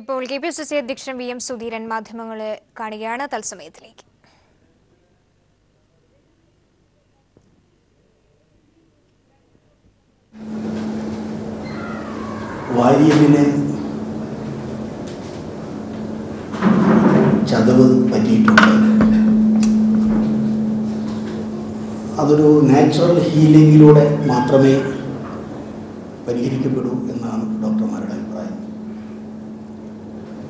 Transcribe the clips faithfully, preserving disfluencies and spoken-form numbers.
ഇപ്പോൾ K P C C അധ്യക്ഷൻ V M Sudheeran മാധ്യമങ്ങളെ കാണുകയാണ്. തത്സമയത്തിലേക്ക് വാരിയലിനെ ചതവ് പറ്റിയിട്ടുണ്ട്. അതൊരു നാച്ചുറൽ ഹീലിങ്ങിലൂടെ മാത്രമേ പരിഹരിക്കപ്പെടൂ എന്നാണ് ഡോക്ടർമാരുടെ അഭിപ്രായം.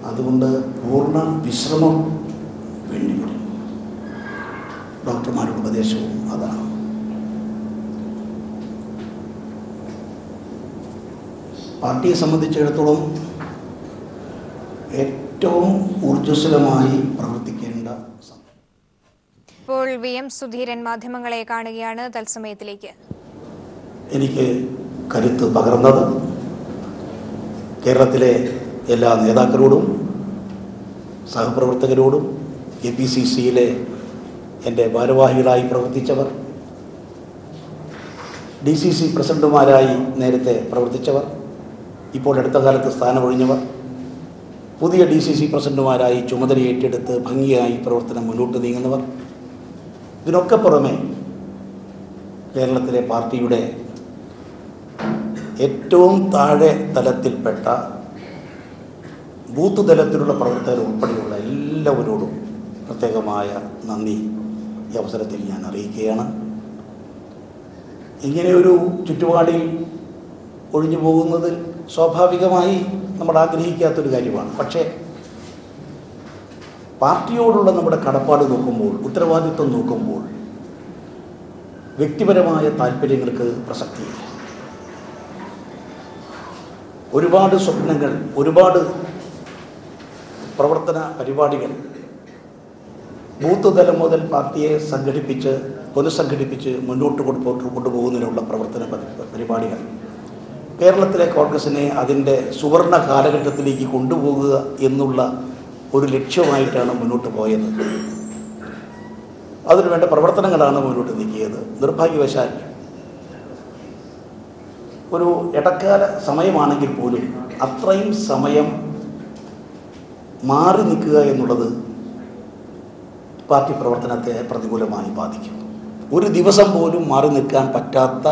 അതുകൊണ്ട് പൂർണ്ണ വിശ്രമം വേണ്ടിവരും. ഡോക്ടർമാരുടെ ഉപദേശവും അതാണ്. പാർട്ടിയെ സംബന്ധിച്ചിടത്തോളം ഏറ്റവും ഊർജ്ജസ്വലമായി പ്രവർത്തിക്കേണ്ട സമയം. ഇപ്പോൾ വി എം സുധീരൻ മാധ്യമങ്ങളെ കാണുകയാണ്. തത്സമയത്തിലേക്ക് എനിക്ക് കരുത്ത് പകർന്നത് കേരളത്തിലെ എല്ലാ നേതാക്കളോടും സഹപ്രവർത്തകരോടും കെ പി സി സിയിലെ എൻ്റെ ഭാരവാഹികളായി പ്രവർത്തിച്ചവർ, ഡി സി സി പ്രസിഡന്റുമാരായി നേരത്തെ പ്രവർത്തിച്ചവർ, ഇപ്പോൾ അടുത്ത കാലത്ത് സ്ഥാനമൊഴിഞ്ഞവർ, പുതിയ ഡി സി സി പ്രസിഡന്റുമാരായി ചുമതലയേറ്റെടുത്ത് ഭംഗിയായി പ്രവർത്തനം മുന്നോട്ട് നീങ്ങുന്നവർ, ഇതിനൊക്കെ പുറമെ കേരളത്തിലെ പാർട്ടിയുടെ ഏറ്റവും താഴെ തലത്തിൽപ്പെട്ട ബൂത്ത് തലത്തിലുള്ള പ്രവർത്തകർ ഉൾപ്പെടെയുള്ള എല്ലാവരോടും പ്രത്യേകമായ നന്ദി ഈ അവസരത്തിൽ ഞാൻ അറിയിക്കുകയാണ്. ഇങ്ങനെയൊരു ചുറ്റുപാടിൽ ഒഴിഞ്ഞു പോകുന്നത് സ്വാഭാവികമായി നമ്മൾ ആഗ്രഹിക്കാത്തൊരു കാര്യമാണ്. പക്ഷേ പാർട്ടിയോടുള്ള നമ്മുടെ കടപ്പാട് നോക്കുമ്പോൾ, ഉത്തരവാദിത്വം നോക്കുമ്പോൾ വ്യക്തിപരമായ താല്പര്യങ്ങൾക്ക് പ്രസക്തിയില്ല. ഒരുപാട് സ്വപ്നങ്ങൾ, ഒരുപാട് പ്രവർത്തന പരിപാടികൾ ബൂത്ത് തലം മുതൽ പാർട്ടിയെ സംഘടിപ്പിച്ച് പുനഃസംഘടിപ്പിച്ച് മുന്നോട്ട് കൊണ്ടുപോട്ട് കൊണ്ടുപോകുന്നതിനുള്ള പ്രവർത്തന പരിപാടികൾ കേരളത്തിലെ കോൺഗ്രസിനെ അതിൻ്റെ സുവർണ കാലഘട്ടത്തിലേക്ക് കൊണ്ടുപോകുക എന്നുള്ള ഒരു ലക്ഷ്യമായിട്ടാണ് മുന്നോട്ട് പോയത്. അതിനുവേണ്ട പ്രവർത്തനങ്ങളാണ് മുന്നോട്ട് നീക്കിയത്. നിർഭാഗ്യവശാൽ ഒരു ഇടക്കാല സമയമാണെങ്കിൽ പോലും അത്രയും സമയം മാറി നിൽക്കുക എന്നുള്ളത് പാർട്ടി പ്രവർത്തനത്തെ പ്രതികൂലമായി ബാധിക്കും. ഒരു ദിവസം പോലും മാറി നിൽക്കാൻ പറ്റാത്ത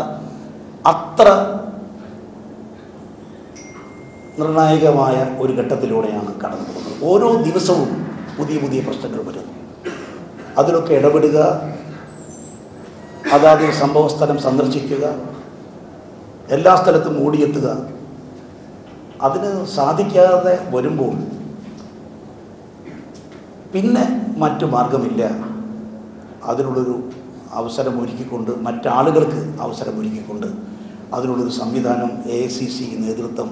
അത്ര നിർണായകമായ ഒരു ഘട്ടത്തിലൂടെയാണ് കടന്നു പോകുന്നത്. ഓരോ ദിവസവും പുതിയ പുതിയ പ്രശ്നങ്ങൾ വരുന്നു. അതിലൊക്കെ ഇടപെടുക, അതാത് സംഭവ സ്ഥലം സന്ദർശിക്കുക, എല്ലാ സ്ഥലത്തും ഓടിയെത്തുക, അതിന് സാധിക്കാതെ വരുമ്പോൾ പിന്നെ മറ്റു മാർഗമില്ല. അതിനുള്ളൊരു അവസരമൊരുക്കിക്കൊണ്ട്, മറ്റാളുകൾക്ക് അവസരമൊരുക്കിക്കൊണ്ട് അതിനുള്ളൊരു സംവിധാനം എ ഐ സി സി നേതൃത്വം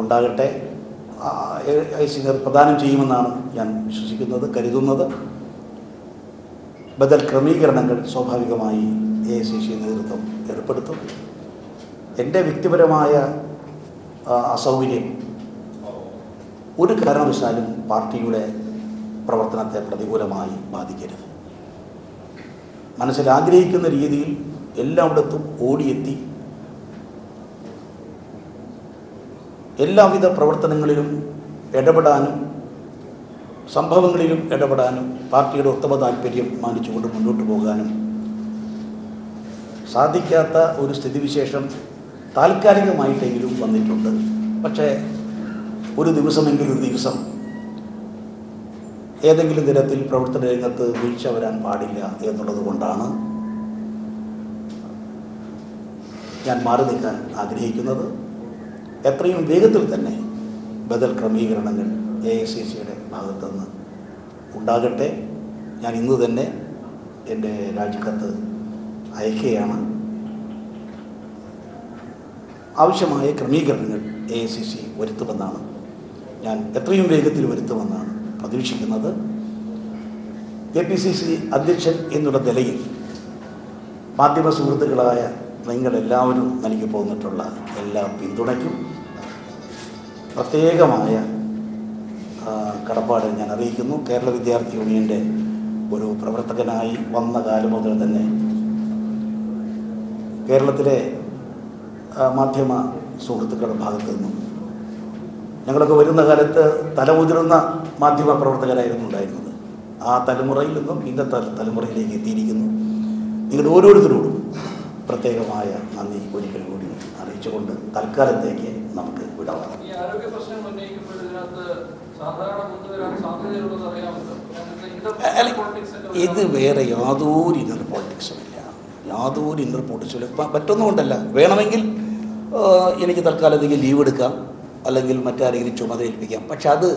ഉണ്ടാകട്ടെ, പ്രദാനം ചെയ്യുമെന്നാണ് ഞാൻ വിശ്വസിക്കുന്നത്, കരുതുന്നത്. ബദൽ ക്രമീകരണങ്ങൾ സ്വാഭാവികമായി എ ഐ സി സി നേതൃത്വം ഏർപ്പെടുത്തും. എൻ്റെ വ്യക്തിപരമായ അസൗകര്യം ഒരു കാരണവശാലും പാർട്ടിയുടെ പ്രവർത്തനത്തെ പ്രതികൂലമായി ബാധിക്കരുത്. മനസ്സിലാഗ്രഹിക്കുന്ന രീതിയിൽ എല്ലായിടത്തും ഓടിയെത്തി എല്ലാവിധ പ്രവർത്തനങ്ങളിലും ഇടപെടാനും സംഭവങ്ങളിലും ഇടപെടാനും പാർട്ടിയുടെ ഉത്തമ താല്പര്യം മാനിച്ചുകൊണ്ട് മുന്നോട്ട് പോകാനും സാധിക്കാത്ത ഒരു സ്ഥിതിവിശേഷം താൽക്കാലികമായിട്ടെങ്കിലും വന്നിട്ടുണ്ട്. പക്ഷേ ഒരു ദിവസമെങ്കിലും ഒരു ദിവസം ഏതെങ്കിലും തരത്തിൽ പ്രവർത്തന രംഗത്ത് വീഴ്ച വരാൻ പാടില്ല എന്നുള്ളത് കൊണ്ടാണ് ഞാൻ മാറി നിൽക്കാൻ ആഗ്രഹിക്കുന്നത്. എത്രയും വേഗത്തിൽ തന്നെ ബദൽ ക്രമീകരണങ്ങൾ എ ഐ സി സിയുടെ ഭാഗത്തു നിന്ന് ഉണ്ടാകട്ടെ. ഞാൻ ഇന്ന് തന്നെ എൻ്റെ രാജിക്കത്ത് അയക്കുകയാണ്. ആവശ്യമായ ക്രമീകരണങ്ങൾ എ ഐ സി സി വരുത്തുമെന്നാണ് ഞാൻ എത്രയും വേഗത്തിൽ വരുത്തുമെന്നാണ് പ്രതീക്ഷിക്കുന്നത്. കെ പി സി സി അധ്യക്ഷൻ എന്നുള്ള നിലയിൽ മാധ്യമ സുഹൃത്തുക്കളായ നിങ്ങളെല്ലാവരും നൽകി പോന്നിട്ടുള്ള എല്ലാ പിന്തുണയ്ക്കും പ്രത്യേകമായ കടപ്പാട് ഞാൻ അറിയിക്കുന്നു. കേരള വിദ്യാർത്ഥി യൂണിയൻ്റെ ഒരു പ്രവർത്തകനായി വന്ന കാലം മുതൽ തന്നെ കേരളത്തിലെ മാധ്യമ സുഹൃത്തുക്കളുടെ ഭാഗത്തു നിന്നും ഞങ്ങളൊക്കെ വരുന്ന കാലത്ത് തലമുതിർന്ന മാധ്യമ പ്രവർത്തകരായിരുന്നു ഉണ്ടായിരുന്നത്. ആ തലമുറയിൽ നിന്നും ഇന്നത്തെ തലമുറയിലേക്ക് എത്തിയിരിക്കുന്നു. നിങ്ങളുടെ ഓരോരുത്തരോടും പ്രത്യേകമായ നന്ദി ഒരിക്കൽ കൂടി അറിയിച്ചുകൊണ്ട് തൽക്കാലത്തേക്ക് നമുക്ക് വിടാം. ഇത് വേറെ യാതൊരു ഇന്നർ പോളിറ്റിക്സുമില്ല, യാതൊരു ഇന്നർ പോളിറ്റിക്സുമില്ല. ഇപ്പം മറ്റൊന്നുകൊണ്ടല്ല, വേണമെങ്കിൽ എനിക്ക് തൽക്കാലത്തേക്ക് ലീവ് എടുക്കാം, അല്ലെങ്കിൽ മറ്റാരെങ്കിലും ചുമതലയേൽപ്പിക്കാം. പക്ഷെ അത്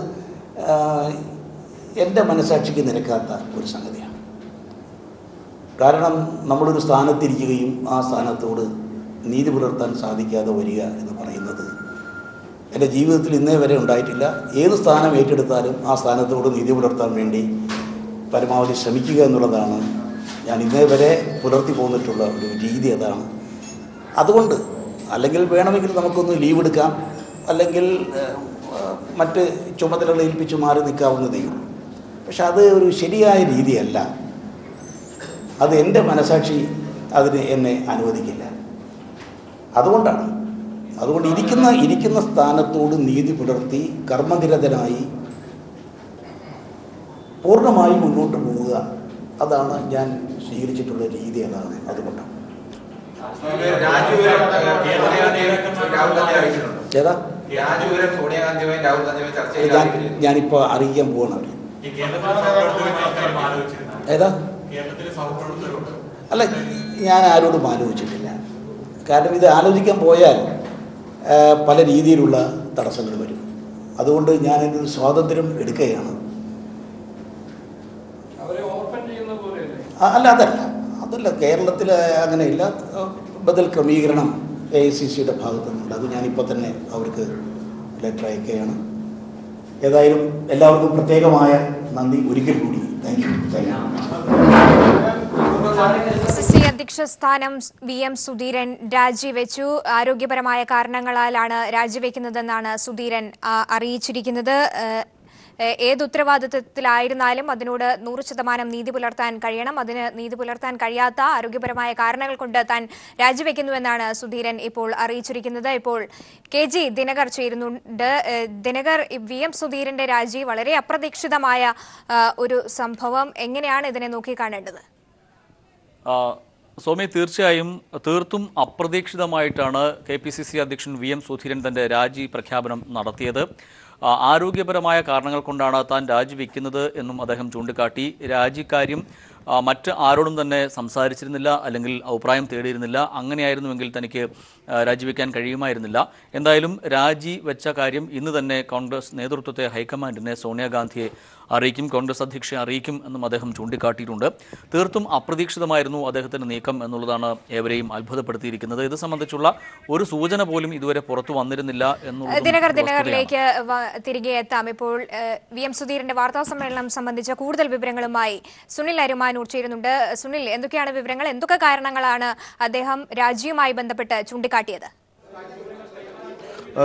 എൻ്റെ മനസാക്ഷിക്ക് നിരക്കാത്ത ഒരു സംഗതിയാണ്. കാരണം നമ്മളൊരു സ്ഥാനത്തിരിക്കുകയും ആ സ്ഥാനത്തോട് നീതി പുലർത്താൻ സാധിക്കാതെ വരിക എന്ന് പറയുന്നത് എൻ്റെ ജീവിതത്തിൽ ഇന്നേ വരെ ഉണ്ടായിട്ടില്ല. ഏത് സ്ഥാനം ഏറ്റെടുത്താലും ആ സ്ഥാനത്തോട് നീതി പുലർത്താൻ വേണ്ടി പരമാവധി ശ്രമിക്കുക എന്നുള്ളതാണ് ഞാൻ ഇന്നേ വരെ പുലർത്തി പോന്നിട്ടുള്ള ഒരു രീതി. അതാണ്. അതുകൊണ്ട് അല്ലെങ്കിൽ വേണമെങ്കിൽ നമുക്കൊന്ന് ലീവ് എടുക്കാം, അല്ലെങ്കിൽ മറ്റ് ചുമതലകൾ ഏൽപ്പിച്ച് മാറി നിൽക്കാവുന്നതേ ഉള്ളൂ. പക്ഷെ അത് ഒരു ശരിയായ രീതിയല്ല. അത് എൻ്റെ മനസാക്ഷി അതിന് എന്നെ അനുവദിക്കില്ല. അതുകൊണ്ടാണ് അതുകൊണ്ട് ഇരിക്കുന്ന ഇരിക്കുന്ന സ്ഥാനത്തോട് നീതി പുലർത്തി കർമ്മനിരതനായി പൂർണ്ണമായി മുന്നോട്ട് പോവുക. അതാണ് ഞാൻ സ്വീകരിച്ചിട്ടുള്ള രീതി. അതാണ്. അതുകൊണ്ടാണ് ഏതാ ഞാനിപ്പോൾ അറിയിക്കാൻ പോകണം. ഏതാ അല്ല, ഞാൻ ആരോടും ആലോചിച്ചിട്ടില്ല. കാരണം ഇത് ആലോചിക്കാൻ പോയാൽ പല രീതിയിലുള്ള തടസ്സങ്ങൾ വരും. അതുകൊണ്ട് ഞാൻ എൻ്റെ ഒരു സ്വാതന്ത്ര്യം എടുക്കുകയാണ്. അല്ല അതല്ല അതല്ല കേരളത്തിൽ അങ്ങനെയില്ല. ബദൽ ക്രമീകരണം എ ഐ സി സിയുടെ ഭാഗത്തു നിന്നുണ്ട്. അത് ഞാനിപ്പോൾ തന്നെ അവർക്ക് ലെറ്റർ അയക്കുകയാണ്. ഏതായാലും എല്ലാവർക്കും പ്രത്യേകമായ നന്ദി ഒരിക്കൽ കൂടി. താങ്ക് യു താങ്ക് യു അധ്യക്ഷ സ്ഥാനം വി എം സുധീരൻ രാജിവെച്ചു. ആരോഗ്യപരമായ കാരണങ്ങളാലാണ് രാജിവെക്കുന്നതെന്നാണ് സുധീരൻ അറിയിച്ചിരിക്കുന്നത്. ഏത് ഉത്തരവാദിത്വത്തിലായിരുന്നാലും അതിനോട് നൂറ് ശതമാനം നീതി പുലർത്താൻ കഴിയണം. അതിന് നീതി പുലർത്താൻ കഴിയാത്ത ആരോഗ്യപരമായ കാരണങ്ങൾ കൊണ്ട് താൻ രാജിവെക്കുന്നുവെന്നാണ് സുധീരൻ ഇപ്പോൾ അറിയിച്ചിരിക്കുന്നത്. ഇപ്പോൾ കെ ജി ദിനകർ ചേരുന്നുണ്ട്. ദിനകർ, വി എം സുധീരന്റെ രാജി വളരെ അപ്രതീക്ഷിതമായ ഒരു സംഭവം. എങ്ങനെയാണ് ഇതിനെ നോക്കിക്കാണേണ്ടത്? സോമി, തീർച്ചയായും തീർത്തും അപ്രതീക്ഷിതമായിട്ടാണ് കെ പി സി സി അധ്യക്ഷൻ വി എം സുധീരൻ തൻ്റെ രാജി പ്രഖ്യാപനം നടത്തിയത്. ആരോഗ്യപരമായ കാരണങ്ങൾ കൊണ്ടാണ് താൻ രാജിവെക്കുന്നത് എന്നും അദ്ദേഹം ചൂണ്ടിക്കാട്ടി. രാജിക്കാര്യം മറ്റ് ആരോടും തന്നെ സംസാരിച്ചിരുന്നില്ല, അല്ലെങ്കിൽ അഭിപ്രായം തേടിയിരുന്നില്ല. അങ്ങനെയായിരുന്നുവെങ്കിൽ തനിക്ക് രാജിവെക്കാൻ കഴിയുമായിരുന്നില്ല. എന്തായാലും രാജി വെച്ച കാര്യം ഇന്ന് തന്നെ കോൺഗ്രസ് നേതൃത്വത്തെ, ഹൈക്കമാൻഡിനെ, സോണിയാഗാന്ധിയെ അറിയിക്കും, കോൺഗ്രസ് അധ്യക്ഷയെ അറിയിക്കും എന്നും അദ്ദേഹം ചൂണ്ടിക്കാട്ടിയിട്ടുണ്ട്. തീർത്തും അപ്രതീക്ഷിതമായിരുന്നു അദ്ദേഹത്തിൻ്റെ നീക്കം എന്നുള്ളതാണ് ഏവരെയും അത്ഭുതപ്പെടുത്തിയിരിക്കുന്നത്. ഇത് സംബന്ധിച്ചുള്ള ഒരു സൂചന പോലും ഇതുവരെ പുറത്തു വന്നിരുന്നില്ല എന്നുള്ളത്. ദിനകർ ദിനകറിലേക്ക് തിരികെ എത്താം. ഇപ്പോൾ വി എം സുധീരന്റെ വാർത്താ സമ്മേളനം സംബന്ധിച്ച കൂടുതൽ വിവരങ്ങളുമായി സുനിൽ അരുമാനൂർ ചേരുന്നുണ്ട്. സുനിൽ, എന്തൊക്കെയാണ് വിവരങ്ങൾ? എന്തൊക്കെ കാരണങ്ങളാണ് അദ്ദേഹം രാജിയുമായി ബന്ധപ്പെട്ട് ചൂണ്ടിക്കാട്ടിയത്?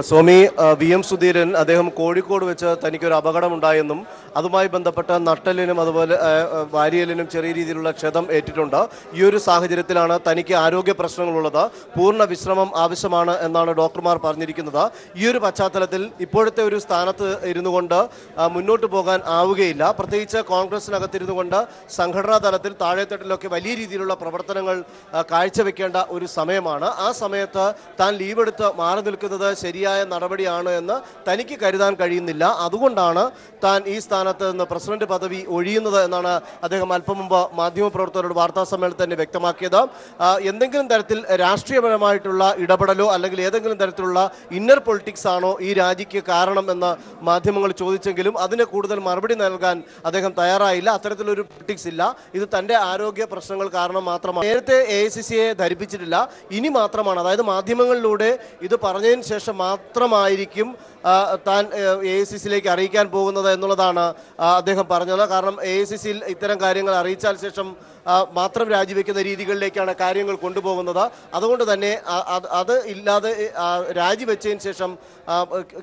സ്വാമി, വി എം സുധീരൻ അദ്ദേഹം കോഴിക്കോട് വെച്ച് തനിക്കൊരു അപകടമുണ്ടായെന്നും അതുമായി ബന്ധപ്പെട്ട നട്ടലിനും അതുപോലെ വാരിയലിനും ചെറിയ രീതിയിലുള്ള ക്ഷതം ഏറ്റിട്ടുണ്ട്. ഈ ഒരു സാഹചര്യത്തിലാണ് തനിക്ക് ആരോഗ്യ പ്രശ്നങ്ങളുള്ളത്. പൂർണ്ണ വിശ്രമം ആവശ്യമാണ് എന്നാണ് ഡോക്ടർമാർ പറഞ്ഞിരിക്കുന്നത്. ഈ ഒരു പശ്ചാത്തലത്തിൽ ഇപ്പോഴത്തെ ഒരു സ്ഥാനത്ത് ഇരുന്നു കൊണ്ട് മുന്നോട്ട് പോകാൻ ആവുകയില്ല. പ്രത്യേകിച്ച് കോൺഗ്രസിനകത്തിരുന്നു കൊണ്ട് സംഘടനാ തലത്തിൽ താഴെത്തട്ടിലൊക്കെ വലിയ രീതിയിലുള്ള പ്രവർത്തനങ്ങൾ കാഴ്ചവെക്കേണ്ട ഒരു സമയമാണ്. ആ സമയത്ത് താൻ ലീവെടുത്ത് മാറി നിൽക്കുന്നത് ശരിയായ നടപടിയാണ് എന്ന് തനിക്ക് കരുതാൻ കഴിയുന്നില്ല. അതുകൊണ്ടാണ് താൻ ഈ സ്ഥാനത്ത് നിന്ന് പ്രസിഡന്റ് പദവി ഒഴിയുന്നത് എന്നാണ് അദ്ദേഹം അല്പം മുമ്പ് മാധ്യമപ്രവർത്തകരോട് വാർത്താ സമ്മേളനത്തിൽ തന്നെ വ്യക്തമാക്കിയത്. എന്തെങ്കിലും തരത്തിൽ രാഷ്ട്രീയപരമായിട്ടുള്ള ഇടപെടലോ അല്ലെങ്കിൽ ഏതെങ്കിലും തരത്തിലുള്ള ഇന്നർ പൊളിറ്റിക്സ് ആണോ ഈ രാജിക്ക് കാരണം എന്ന് മാധ്യമങ്ങൾ ചോദിച്ചെങ്കിലും അതിന് കൂടുതൽ മറുപടി നൽകാൻ അദ്ദേഹം തയ്യാറായില്ല. അത്തരത്തിലൊരു പൊളിറ്റിക്സ് ഇല്ല. ഇത് തൻ്റെ ആരോഗ്യ പ്രശ്നങ്ങൾ കാരണം മാത്രമാണ്. നേരത്തെ എ ഐ സി സിയെ ധരിപ്പിച്ചിട്ടില്ല, ഇനി മാത്രമാണ്. അതായത് മാധ്യമങ്ങളിലൂടെ ഇത് പറഞ്ഞതിന് ശേഷം മാത്രമായിരിക്കും താൻ എ ഐ സി സിയിലേക്ക് അറിയിക്കാൻ പോകുന്നത് എന്നുള്ളതാണ് അദ്ദേഹം പറഞ്ഞത്. കാരണം എ ഐ സി സിയിൽ ഇത്തരം കാര്യങ്ങൾ അറിയിച്ചാൽ ശേഷം മാത്രം രാജിവെക്കുന്ന രീതികളിലേക്കാണ് കാര്യങ്ങൾ കൊണ്ടുപോകുന്നത്. അതുകൊണ്ട് തന്നെ അത് ഇല്ലാതെ രാജിവെച്ചതിന് ശേഷം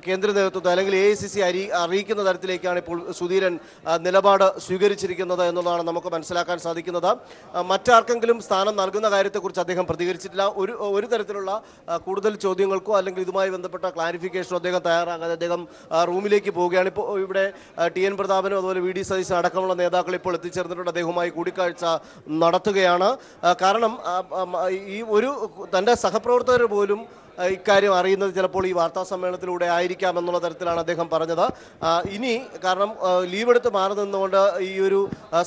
കേന്ദ്ര നേതൃത്വത്തെ അല്ലെങ്കിൽ എ ഐ സി സി അറിയിക്കുന്ന തരത്തിലേക്കാണ് ഇപ്പോൾ സുധീരൻ നിലപാട് സ്വീകരിച്ചിരിക്കുന്നത് എന്നുള്ളതാണ് നമുക്ക് മനസ്സിലാക്കാൻ സാധിക്കുന്നത്. മറ്റാർക്കെങ്കിലും സ്ഥാനം നൽകുന്ന കാര്യത്തെക്കുറിച്ച് അദ്ദേഹം പ്രതികരിച്ചിട്ടില്ല. ഒരു ഒരു തരത്തിലുള്ള കൂടുതൽ ചോദ്യങ്ങൾക്കോ അല്ലെങ്കിൽ ഇതുമായി ബന്ധപ്പെട്ട ക്ലാരിഫിക്കേഷനോ അദ്ദേഹം തയ്യാറായി അദ്ദേഹം റൂമിലേക്ക് പോവുകയാണ്. ഇപ്പോൾ ഇവിടെ ടി എൻ പ്രതാപനും അതുപോലെ വി ഡി സതീശൻ അടക്കമുള്ള നേതാക്കൾ ഇപ്പോൾ എത്തിച്ചേർന്നിട്ടുണ്ട്. അദ്ദേഹവുമായി കൂടിക്കാഴ്ച നടത്തുകയാണ്. കാരണം ഈ ഒരു തൻ്റെ സഹപ്രവർത്തകർ പോലും ഇക്കാര്യം അറിയുന്നത് ചിലപ്പോൾ ഈ വാർത്താ സമ്മേളനത്തിലൂടെ ആയിരിക്കാം എന്നുള്ള തരത്തിലാണ് അദ്ദേഹം പറഞ്ഞത്. ഇനി കാരണം ലീവെടുത്ത് മാറി നിന്നുകൊണ്ട് ഈ ഒരു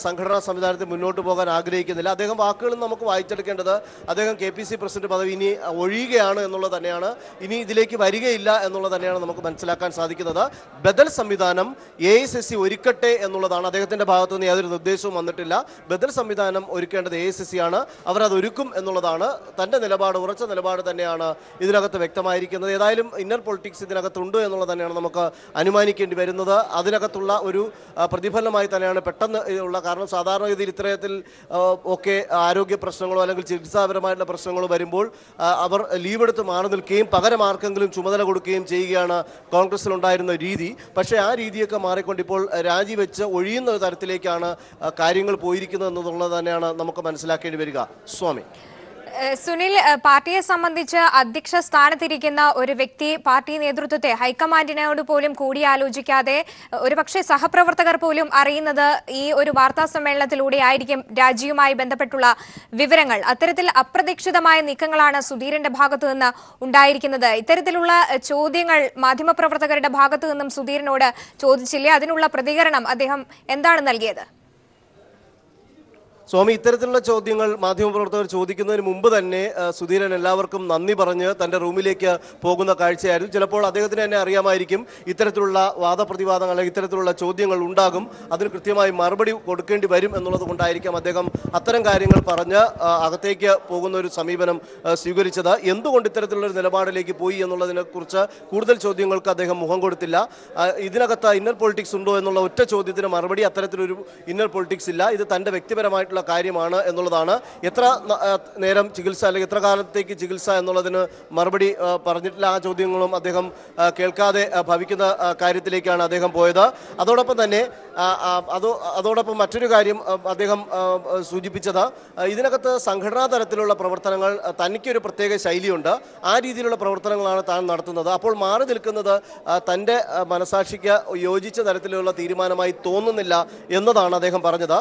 സംഘടനാ സംവിധാനത്തിൽ മുന്നോട്ട് പോകാൻ ആഗ്രഹിക്കുന്നില്ല. അദ്ദേഹം വാക്കുകളും നമുക്ക് വായിച്ചെടുക്കേണ്ടത് അദ്ദേഹം കെ പി സി പ്രസിഡന്റ് പദവി ഇനി ഒഴിയുകയാണ് എന്നുള്ളത് തന്നെയാണ്, ഇനി ഇതിലേക്ക് വരികയില്ല എന്നുള്ളത് തന്നെയാണ് നമുക്ക് മനസ്സിലാക്കാൻ സാധിക്കുന്നത്. ബദൽ സംവിധാനം എ ഐ സി സി ഒരുക്കട്ടെ എന്നുള്ളതാണ്. അദ്ദേഹത്തിൻ്റെ ഭാഗത്തു നിന്ന് യാതൊരു നിർദ്ദേശവും വന്നിട്ടില്ല. ബദൽ സംവിധാനം ഒരുക്കേണ്ടത് എ ഐ സി സി ആണ്, അവരത് ഒരുക്കും എന്നുള്ളതാണ് തൻ്റെ നിലപാട്. ഉറച്ച നിലപാട് തന്നെയാണ് ഇതിൽ ഇതിനകത്ത് വ്യക്തമായിരിക്കുന്നത്. ഏതായാലും ഇന്നർ പൊളിറ്റിക്സ് ഇതിനകത്തുണ്ട് എന്നുള്ളത് തന്നെയാണ് നമുക്ക് അനുമാനിക്കേണ്ടി വരുന്നത്. അതിനകത്തുള്ള ഒരു പ്രതിഫലമായി തന്നെയാണ് പെട്ടെന്ന് ഉള്ള, കാരണം സാധാരണഗതിയിൽ ഇത്തരത്തിൽ ഒക്കെ ആരോഗ്യ പ്രശ്നങ്ങളോ അല്ലെങ്കിൽ ചികിത്സാപരമായിട്ടുള്ള പ്രശ്നങ്ങളോ വരുമ്പോൾ അവർ ലീവെടുത്ത് മാറി നിൽക്കുകയും പകരം ആർക്കെങ്കിലും ചുമതല കൊടുക്കുകയും ചെയ്യുകയാണ് കോൺഗ്രസിലുണ്ടായിരുന്ന രീതി. പക്ഷേ ആ രീതിയൊക്കെ മാറിക്കൊണ്ട് ഇപ്പോൾ രാജിവെച്ച് ഒഴിയുന്ന ഒരു തരത്തിലേക്കാണ് കാര്യങ്ങൾ പോയിരിക്കുന്നത് എന്നുള്ളത് തന്നെയാണ് നമുക്ക് മനസ്സിലാക്കേണ്ടി വരിക. സ്വാമി സുനിൽ, പാർട്ടിയെ സംബന്ധിച്ച് അധ്യക്ഷ സ്ഥാനത്തിരിക്കുന്ന ഒരു വ്യക്തി പാർട്ടി നേതൃത്വത്തെ ഹൈക്കമാൻഡിനോട് പോലും കൂടിയാലോചിക്കാതെ ഒരുപക്ഷെ സഹപ്രവർത്തകർ പോലും അറിയുന്നത് ഈ ഒരു വാർത്താ സമ്മേളനത്തിലൂടെ ആയിരിക്കും രാജിയുമായി ബന്ധപ്പെട്ടുള്ള വിവരങ്ങൾ. അത്തരത്തിൽ അപ്രതീക്ഷിതമായ നീക്കങ്ങളാണ് സുധീരന്റെ ഭാഗത്തു നിന്ന് ഉണ്ടായിരിക്കുന്നത്. ഇത്തരത്തിലുള്ള ചോദ്യങ്ങൾ മാധ്യമപ്രവർത്തകരുടെ ഭാഗത്തു നിന്നും സുധീരനോട് ചോദിച്ചില്ലേ? അതിനുള്ള പ്രതികരണം അദ്ദേഹം എന്താണ് നൽകിയത്? സ്വാമി, ഇത്തരത്തിലുള്ള ചോദ്യങ്ങൾ മാധ്യമപ്രവർത്തകർ ചോദിക്കുന്നതിന് മുമ്പ് തന്നെ സുധീരൻ എല്ലാവർക്കും നന്ദി പറഞ്ഞ് തൻ്റെ റൂമിലേക്ക് പോകുന്ന കാഴ്ചയായിരുന്നു. ചിലപ്പോൾ അദ്ദേഹത്തിന് തന്നെ അറിയാമായിരിക്കും ഇത്തരത്തിലുള്ള വാദപ്രതിവാദങ്ങൾ അല്ലെങ്കിൽ ഇത്തരത്തിലുള്ള ചോദ്യങ്ങൾ ഉണ്ടാകും, അതിന് കൃത്യമായി മറുപടി കൊടുക്കേണ്ടി വരും എന്നുള്ളത് കൊണ്ടായിരിക്കാം അദ്ദേഹം അത്തരം കാര്യങ്ങൾ പറഞ്ഞ് അകത്തേക്ക് പോകുന്ന ഒരു സമീപനം സ്വീകരിച്ചത്. എന്തുകൊണ്ട് ഇത്തരത്തിലുള്ളൊരു നിലപാടിലേക്ക് പോയി എന്നുള്ളതിനെക്കുറിച്ച് കൂടുതൽ ചോദ്യങ്ങൾക്ക് അദ്ദേഹം മുഖം കൊടുത്തില്ല. ഇതിനകത്ത് ഇന്നർ പൊളിറ്റിക്സ് ഉണ്ടോ എന്നുള്ള ഒറ്റ ചോദ്യത്തിന് മറുപടി അത്തരത്തിലൊരു ഇന്നർ പൊളിറ്റിക്സ് ഇല്ല, ഇത് തൻ്റെ വ്യക്തിപരമായിട്ടുള്ള കാര്യമാണ് എന്നുള്ളതാണ്. എത്ര നേരം ചികിത്സ അല്ലെങ്കിൽ എത്ര കാലത്തേക്ക് ചികിത്സ എന്നുള്ളതിന് മറുപടി പറഞ്ഞിട്ടില്ല. ആ ചോദ്യങ്ങളും അദ്ദേഹം കേൾക്കാതെ ഭവിക്കുന്ന കാര്യത്തിലേക്കാണ് അദ്ദേഹം പോയത്. അതോടൊപ്പം തന്നെ അതോ അതോടൊപ്പം മറ്റൊരു കാര്യം അദ്ദേഹം സൂചിപ്പിച്ചത്, ഇതിനകത്ത് സംഘടനാ തലത്തിലുള്ള പ്രവർത്തനങ്ങൾ തനിക്കൊരു പ്രത്യേക ശൈലിയുണ്ട്, ആ രീതിയിലുള്ള പ്രവർത്തനങ്ങളാണ് താൻ നടത്തുന്നത്. അപ്പോൾ മാറി നിൽക്കുന്നത് തൻ്റെ മനസാക്ഷിക്ക് യോജിച്ച തരത്തിലുള്ള തീരുമാനമായി തോന്നുന്നില്ല എന്നതാണ് അദ്ദേഹം പറഞ്ഞത്.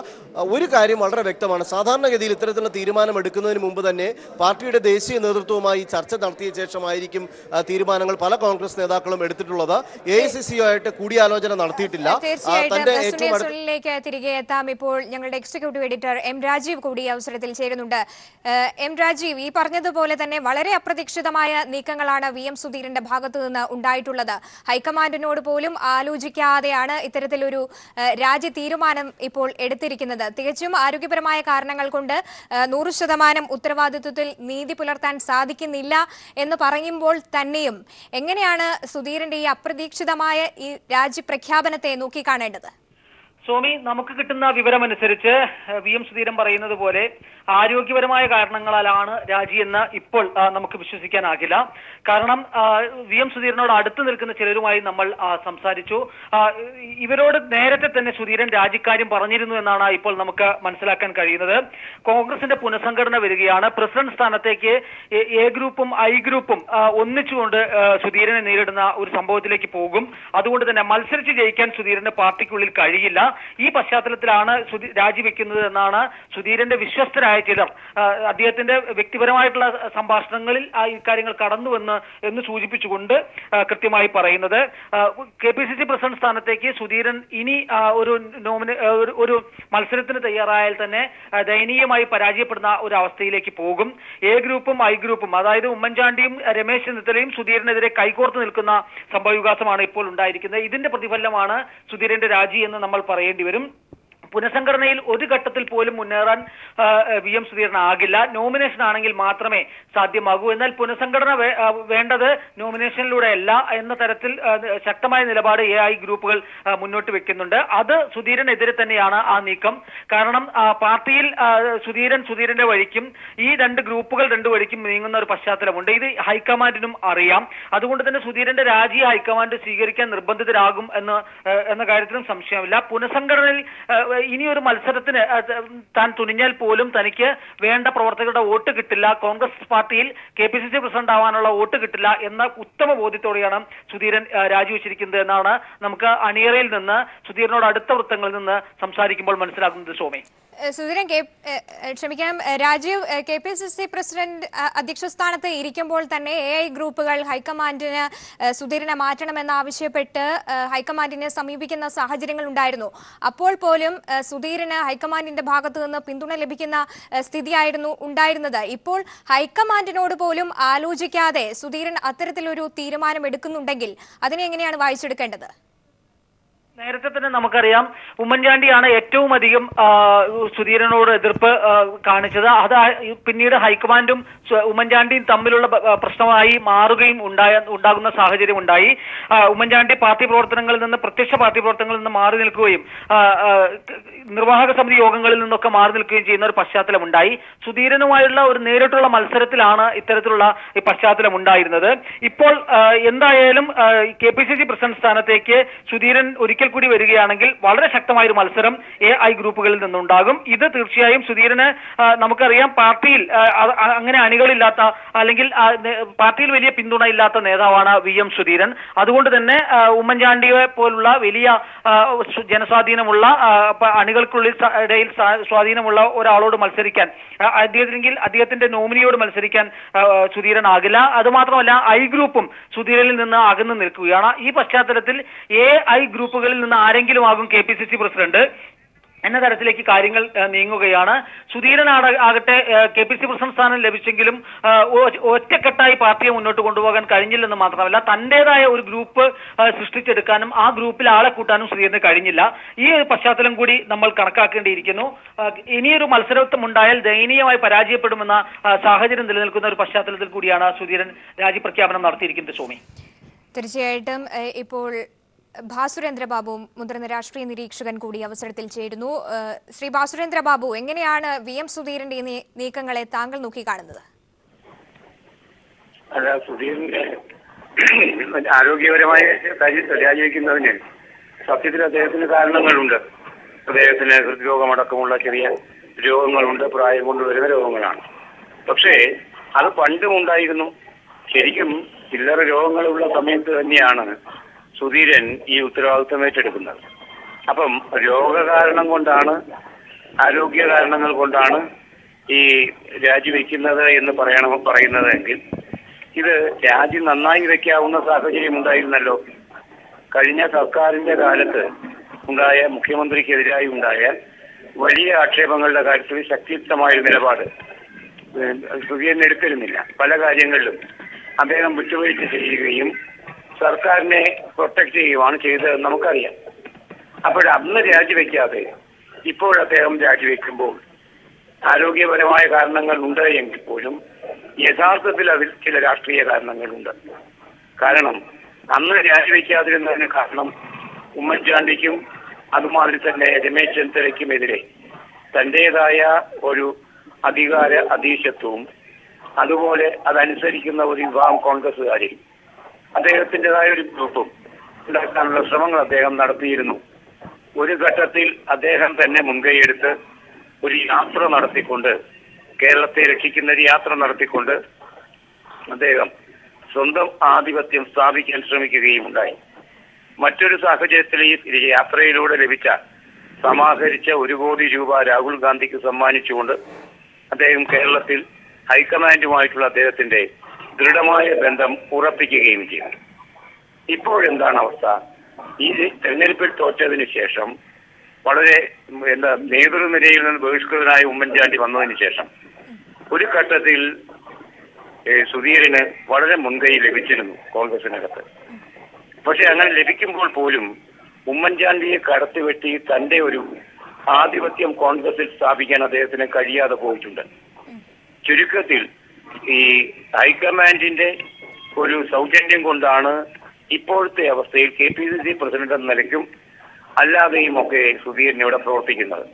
ഒരു കാര്യം വളരെ വ്യക്തമാണ്, സാധാരണഗതിയിൽ ഇത്തരത്തിലുള്ള തീരുമാനമെടുക്കുന്നതിന് മുമ്പ് തന്നെ പാർട്ടിയുടെ ദേശീയ നേതൃത്വവുമായി ചർച്ച നടത്തിയ ശേഷമായിരിക്കും തീരുമാനങ്ങൾ പല കോൺഗ്രസ് നേതാക്കളും എടുത്തിട്ടുള്ളത്. എ ഐ സി സി ആയിട്ട് കൂടിയാലോചന നടത്തിയിട്ടില്ല. തിരികെ എത്താം. ഇപ്പോൾ ഞങ്ങളുടെ എക്സിക്യൂട്ടീവ് എഡിറ്റർ എം രാജീവ് കൂടി അവസരത്തിൽ ചേരുന്നുണ്ട്. എം രാജീവ്, ഈ പറഞ്ഞതുപോലെ തന്നെ വളരെ അപ്രതീക്ഷിതമായ നീക്കങ്ങളാണ് വി എം സുധീരന്റെ ഭാഗത്തു നിന്ന് ഉണ്ടായിട്ടുള്ളത്. ഹൈക്കമാൻഡിനോട് പോലും ആലോചിക്കാതെയാണ് ഇത്തരത്തിലൊരു രാജ്യ തീരുമാനം ഇപ്പോൾ എടുത്തിരിക്കുന്നത്. തികച്ചും ആരോഗ്യപരമായ കാരണങ്ങൾ കൊണ്ട് നൂറ് ശതമാനം ഉത്തരവാദിത്വത്തിൽ നീതി പുലർത്താൻ സാധിക്കുന്നില്ല എന്ന് പറയുമ്പോൾ തന്നെയും എങ്ങനെയാണ് സുധീരന്റെ ഈ അപ്രതീക്ഷിതമായ ഈ രാജ്യപ്രഖ്യാപനത്തെ നോക്കിക്കാണേണ്ടത്? സ്വാമി, നമുക്ക് കിട്ടുന്ന വിവരമനുസരിച്ച് വി എം സുധീരൻ പറയുന്നത് പോലെ ആരോഗ്യപരമായ കാരണങ്ങളാലാണ് രാജി എന്ന് ഇപ്പോൾ നമുക്ക് വിശ്വസിക്കാനാകില്ല. കാരണം വി എം സുധീരനോട് അടുത്ത് നിൽക്കുന്ന ചിലരുമായി നമ്മൾ സംസാരിച്ചു. ഇവരോട് നേരത്തെ തന്നെ സുധീരൻ രാജിക്കാര്യം പറഞ്ഞിരുന്നു എന്നാണ് ഇപ്പോൾ നമുക്ക് മനസ്സിലാക്കാൻ കഴിയുന്നത്. കോൺഗ്രസിന്റെ പുനഃസംഘടന വരികയാണ്. പ്രസിഡന്റ് സ്ഥാനത്തേക്ക് എ ഗ്രൂപ്പും ഐ ഗ്രൂപ്പും ഒന്നിച്ചുകൊണ്ട് സുധീരനെ നേരിടുന്ന ഒരു സംഭവത്തിലേക്ക് പോകും. അതുകൊണ്ട് തന്നെ മത്സരിച്ച് ജയിക്കാൻ സുധീരന്റെ പാർട്ടിക്കുള്ളിൽ കഴിയില്ല. ഈ പശ്ചാത്തലത്തിലാണ് രാജിവെക്കുന്നത് എന്നാണ് സുധീരന്റെ വിശ്വസ്തരായ ചിലർ അദ്ദേഹത്തിന്റെ വ്യക്തിപരമായിട്ടുള്ള സംഭാഷണങ്ങളിൽ ഇക്കാര്യങ്ങൾ കടന്നുവെന്ന് എന്ന് സൂചിപ്പിച്ചുകൊണ്ട് കൃത്യമായി പറയുന്നത്. K P C C president സ്ഥാനത്തേക്ക് സുധീരൻ ഇനി ഒരു നോമിന ഒരു മത്സരത്തിന് തയ്യാറായാൽ തന്നെ ദയനീയമായി പരാജയപ്പെടുന്ന ഒരു അവസ്ഥയിലേക്ക് പോകും. എ ഗ്രൂപ്പും ഐ ഗ്രൂപ്പും, അതായത് ഉമ്മൻചാണ്ടിയും രമേശ് ചെന്നിത്തലയും സുധീരനെതിരെ കൈകോർത്ത് നിൽക്കുന്ന സംഭവവികാസമാണ് ഇപ്പോൾ ഉണ്ടായിരിക്കുന്നത്. ഇതിന്റെ പ്രതിഫലമാണ് സുധീരന്റെ രാജി എന്ന് നമ്മൾ പറയേണ്ടി വരും. പുനഃസംഘടനയിൽ ഒരു ഘട്ടത്തിൽ പോലും മുന്നേറാൻ വി എം സുധീരനാകില്ല. നോമിനേഷൻ ആണെങ്കിൽ മാത്രമേ സാധ്യമാകൂ. എന്നാൽ പുനഃസംഘടന വേണ്ടത് നോമിനേഷനിലൂടെ അല്ല എന്ന തരത്തിൽ ശക്തമായ നിലപാട് എ ഐ ഗ്രൂപ്പുകൾ മുന്നോട്ട് വെക്കുന്നുണ്ട്. അത് സുധീരനെതിരെ തന്നെയാണ് ആ നീക്കം. കാരണം പാർട്ടിയിൽ സുധീരൻ സുധീരന്റെ വഴിക്കും ഈ രണ്ട് ഗ്രൂപ്പുകൾ രണ്ടു വഴിക്കും നീങ്ങുന്ന ഒരു പശ്ചാത്തലമുണ്ട്. ഇത് ഹൈക്കമാൻഡിനും അറിയാം. അതുകൊണ്ട് തന്നെ സുധീരന്റെ രാജി ഹൈക്കമാൻഡ് സ്വീകരിക്കാൻ നിർബന്ധിതരാകും എന്ന് എന്ന കാര്യത്തിലും സംശയമില്ല. പുനഃസംഘടനയിൽ ഇനിയൊരു മത്സരത്തിന് താൻ തുനിഞ്ഞാൽ പോലും തനിക്ക് വേണ്ട പ്രവർത്തകരുടെ വോട്ട് കിട്ടില്ല, കോൺഗ്രസ് പാർട്ടിയിൽ കെപിസിസി പ്രസിഡന്റ് ആവാനുള്ള വോട്ട് കിട്ടില്ല എന്ന ഉത്തമ ബോധ്യത്തോടെയാണ് സുധീരൻ രാജിവെച്ചിരിക്കുന്നത് എന്നാണ് നമുക്ക് അണിയറയിൽ നിന്ന് സുധീരനോട് അടുത്ത വൃത്തങ്ങളിൽ നിന്ന് സംസാരിക്കുമ്പോൾ മനസ്സിലാക്കുന്നത്. സോമി, സുധീരൻ ക്ഷമിക്കണം Rajeev K P C C president അധ്യക്ഷ സ്ഥാനത്ത് ഇരിക്കുമ്പോൾ തന്നെ എ ഐ ഗ്രൂപ്പുകൾ ഹൈക്കമാൻഡിന് സുധീരനെ മാറ്റണമെന്നാവശ്യപ്പെട്ട് ഹൈക്കമാൻഡിനെ സമീപിക്കുന്ന സാഹചര്യങ്ങൾ ഉണ്ടായിരുന്നു. അപ്പോൾ പോലും സുധീരന് ഹൈക്കമാൻഡിന്റെ ഭാഗത്തു നിന്ന് പിന്തുണ ലഭിക്കുന്ന സ്ഥിതിയായിരുന്നു ഉണ്ടായിരുന്നത്. ഇപ്പോൾ ഹൈക്കമാൻഡിനോട് പോലും ആലോചിക്കാതെ സുധീരൻ അത്തരത്തിലൊരു തീരുമാനം എടുക്കുന്നുണ്ടെങ്കിൽ അതിനെ എങ്ങനെയാണ് വായിച്ചെടുക്കേണ്ടത്? നേരത്തെ തന്നെ നമുക്കറിയാം ഉമ്മൻചാണ്ടിയാണ് ഏറ്റവും അധികം സുധീരനോട് എതിർപ്പ് കാണിച്ചത്. അത് പിന്നീട് ഹൈക്കമാൻഡും ഉമ്മൻചാണ്ടിയും തമ്മിലുള്ള പ്രശ്നമായി മാറുകയും ഉണ്ടായ ഉണ്ടാകുന്ന സാഹചര്യം ഉണ്ടായി. ഉമ്മൻചാണ്ടി പാർട്ടി പ്രവർത്തനങ്ങളിൽ നിന്ന് പ്രത്യക്ഷ പാർട്ടി പ്രവർത്തനങ്ങളിൽ നിന്ന് മാറി നിൽക്കുകയും നിർവാഹക സമിതി യോഗങ്ങളിൽ നിന്നൊക്കെ മാറി നിൽക്കുകയും ചെയ്യുന്ന ഒരു പശ്ചാത്തലം ഉണ്ടായി. സുധീരനുമായുള്ള ഒരു നേരിട്ടുള്ള മത്സരത്തിലാണ് ഇത്തരത്തിലുള്ള പശ്ചാത്തലം ഉണ്ടായിരുന്നത്. ഇപ്പോൾ എന്തായാലും K P C C president സ്ഥാനത്തേക്ക് സുധീരൻ ഒരിക്കൽ കൂടി വരികയാണെങ്കിൽ വളരെ ശക്തമായ ഒരു മത്സരം എ ഐ ഗ്രൂപ്പുകളിൽ നിന്നുണ്ടാകും. ഇത് തീർച്ചയായും സുധീരന് നമുക്കറിയാം പാർട്ടിയിൽ അങ്ങനെ അണികളില്ലാത്ത അല്ലെങ്കിൽ പാർട്ടിയിൽ വലിയ പിന്തുണ ഇല്ലാത്ത നേതാവാണ് വി എം സുധീരൻ. അതുകൊണ്ട് തന്നെ ഉമ്മൻചാണ്ടിയെ പോലുള്ള വലിയ ജനസ്വാധീനമുള്ള അണികൾക്കുള്ളിൽ ഇടയിൽ സ്വാധീനമുള്ള ഒരാളോട് മത്സരിക്കാൻ അദ്ദേഹത്തിനെങ്കിൽ അദ്ദേഹത്തിന്റെ നോമിനിയോട് മത്സരിക്കാൻ സുധീരൻ ആകില്ല. അതുമാത്രമല്ല ഐ ഗ്രൂപ്പും സുധീരനിൽ നിന്ന് അകന്നു നിൽക്കുകയാണ്. ഈ പശ്ചാത്തലത്തിൽ എ ഐ ഗ്രൂപ്പുകളിൽ നിന്ന് ആരെങ്കിലും ആകും K P C C president എന്ന തരത്തിലേക്ക് കാര്യങ്ങൾ നീങ്ങുകയാണ്. സുധീരൻ ആകട്ടെ കെ പി സി പ്രസിഡന്റ് സ്ഥാനം ലഭിച്ചെങ്കിലും ഒറ്റക്കെട്ടായി പാർട്ടിയെ മുന്നോട്ട് കൊണ്ടുപോകാൻ കഴിഞ്ഞില്ലെന്ന് മാത്രമല്ല തന്റേതായ ഒരു ഗ്രൂപ്പ് സൃഷ്ടിച്ചെടുക്കാനും ആ ഗ്രൂപ്പിൽ ആളെ കൂട്ടാനും സുധീരന് കഴിഞ്ഞില്ല. ഈ ഒരു പശ്ചാത്തലം കൂടി നമ്മൾ കണക്കാക്കേണ്ടിയിരിക്കുന്നു. ഇനിയൊരു മത്സരത്വമുണ്ടായാൽ ദയനീയമായി പരാജയപ്പെടുമെന്ന സാഹചര്യം നിലനിൽക്കുന്ന ഒരു പശ്ചാത്തലത്തിൽ കൂടിയാണ് സുധീരൻ രാജിപ്രഖ്യാപനം നടത്തിയിരിക്കുന്നത്. സോമി, തീർച്ചയായിട്ടും ഇപ്പോൾ ഭാസുരേന്ദ്രബാബുവും മുതിർന്ന രാഷ്ട്രീയ നിരീക്ഷകൻ കൂടി അവസരത്തിൽ ചേരുന്നു. ശ്രീ ഭാസുരേന്ദ്രബാബു, എങ്ങനെയാണ് വി എം സുധീരന്റെ നീക്കങ്ങളെ താങ്കൾ നോക്കിക്കാണുന്നത്? അല്ല, സുധീരന്റെ ആരോഗ്യപരമായ രാജിവെക്കുന്നതിന് സത്യത്തിൽ അദ്ദേഹത്തിന് കാരണങ്ങളുണ്ട്. അദ്ദേഹത്തിന് ഹൃദ്രോഗമടക്കമുള്ള ചെറിയ രോഗങ്ങളുണ്ട്, പ്രായം കൊണ്ടുവരുന്ന രോഗങ്ങളാണ്. പക്ഷേ അത് പണ്ടും ഉണ്ടായിരുന്നു. ശരിക്കും ചില്ലറ രോഗങ്ങളുള്ള സമയത്ത് തന്നെയാണ് സുധീരൻ ഈ ഉത്തരവാദിത്വം ഏറ്റെടുക്കുന്നത്. അപ്പം രോഗകാരണം കൊണ്ടാണ്, ആരോഗ്യ കാരണങ്ങൾ കൊണ്ടാണ് ഈ രാജിവെക്കുന്നത് എന്ന് പറയണം പറയുന്നതെങ്കിൽ ഇത് രാജി നന്നായി വെക്കാവുന്ന സാഹചര്യം ഉണ്ടായിരുന്നല്ലോ. കഴിഞ്ഞ സർക്കാരിന്റെ കാലത്ത് ഉണ്ടായ മുഖ്യമന്ത്രിക്കെതിരായി ഉണ്ടായ വലിയ ആക്ഷേപങ്ങളുടെ കാര്യത്തിൽ ശക്തിയുക്തമായ നിലപാട് സുധീരൻ എടുത്തിരുന്നില്ല. പല കാര്യങ്ങളിലും അദ്ദേഹം വിട്ടുവീഴ്ച ചെയ്യുകയും സർക്കാരിനെ പ്രൊട്ടക്ട് ചെയ്യുകയാണ് ചെയ്തതെന്ന് നമുക്കറിയാം. അപ്പോൾ അന്ന് രാജിവെക്കാതെ ഇപ്പോൾ അദ്ദേഹം രാജിവെക്കുമ്പോൾ ആരോഗ്യപരമായ കാരണങ്ങൾ ഉണ്ട് എങ്കിൽ പോലും യഥാർത്ഥത്തിൽ അതിൽ ചില രാഷ്ട്രീയ കാരണങ്ങളുണ്ട്. കാരണം അന്ന് രാജിവെക്കാതിരുന്നതിന് കാരണം ഉമ്മൻചാണ്ടിക്കും അതുമാതിരി തന്നെ രമേശ് ചെന്നിത്തലയ്ക്കുമെതിരെ തന്റേതായ ഒരു അധികാര അതീശത്വവും അതുപോലെ അതനുസരിക്കുന്ന ഒരു വിഭാഗം കോൺഗ്രസുകാരെയും അദ്ദേഹത്തിൻ്റെതായ ഒരു ഗ്രൂപ്പും ഉണ്ടാക്കാനുള്ള ശ്രമങ്ങൾ അദ്ദേഹം നടത്തിയിരുന്നു. ഒരു ഘട്ടത്തിൽ അദ്ദേഹം തന്നെ മുൻകൈയെടുത്ത് ഒരു യാത്ര നടത്തിക്കൊണ്ട് കേരളത്തെ രക്ഷിക്കുന്ന ഒരു യാത്ര നടത്തിക്കൊണ്ട് അദ്ദേഹം സ്വന്തം ആധിപത്യം സ്ഥാപിക്കാൻ ശ്രമിക്കുകയും ഉണ്ടായി. മറ്റൊരു സാഹചര്യത്തിൽ ഈ യാത്രയിലൂടെ ലഭിച്ച സമാഹരിച്ച ഒരു കോടി രൂപ രാഹുൽ ഗാന്ധിക്ക് സമ്മാനിച്ചുകൊണ്ട് അദ്ദേഹം കേരളത്തിൽ ഹൈക്കമാൻഡുമായിട്ടുള്ള അദ്ദേഹത്തിന്റെ ദൃഢമായ ബന്ധം ഉറപ്പിക്കുകയും ചെയ്തു. ഇപ്പോഴെന്താണ് അവസ്ഥ? ഈ തെരഞ്ഞെടുപ്പിൽ തോറ്റതിന് ശേഷം വളരെ എന്താ നേതൃനിരയിൽ നിന്ന് ബഹിഷ്കൃതനായ ഉമ്മൻചാണ്ടി വന്നതിന് ശേഷം ഒരു ഘട്ടത്തിൽ സുധീരന് വളരെ മുൻകൈ ലഭിച്ചിരുന്നു കോൺഗ്രസിനകത്ത്. പക്ഷെ അങ്ങനെ ലഭിക്കുമ്പോൾ പോലും ഉമ്മൻചാണ്ടിയെ കടത്തിവെട്ടി തന്റെ ഒരു ആധിപത്യം കോൺഗ്രസിൽ സ്ഥാപിക്കാൻ അദ്ദേഹത്തിന് കഴിയാതെ പോയിട്ടുണ്ട്. ചുരുക്കത്തിൽ ഈ ഹൈക്കമാൻഡിന്റെ ഒരു സൗജന്യം കൊണ്ടാണ് ഇപ്പോഴത്തെ അവസ്ഥയിൽ K P C C president എന്ന നിലയ്ക്കും അല്ലാതെയും ഒക്കെ സുധീരൻ ഇവിടെ പ്രവർത്തിക്കുന്നത്.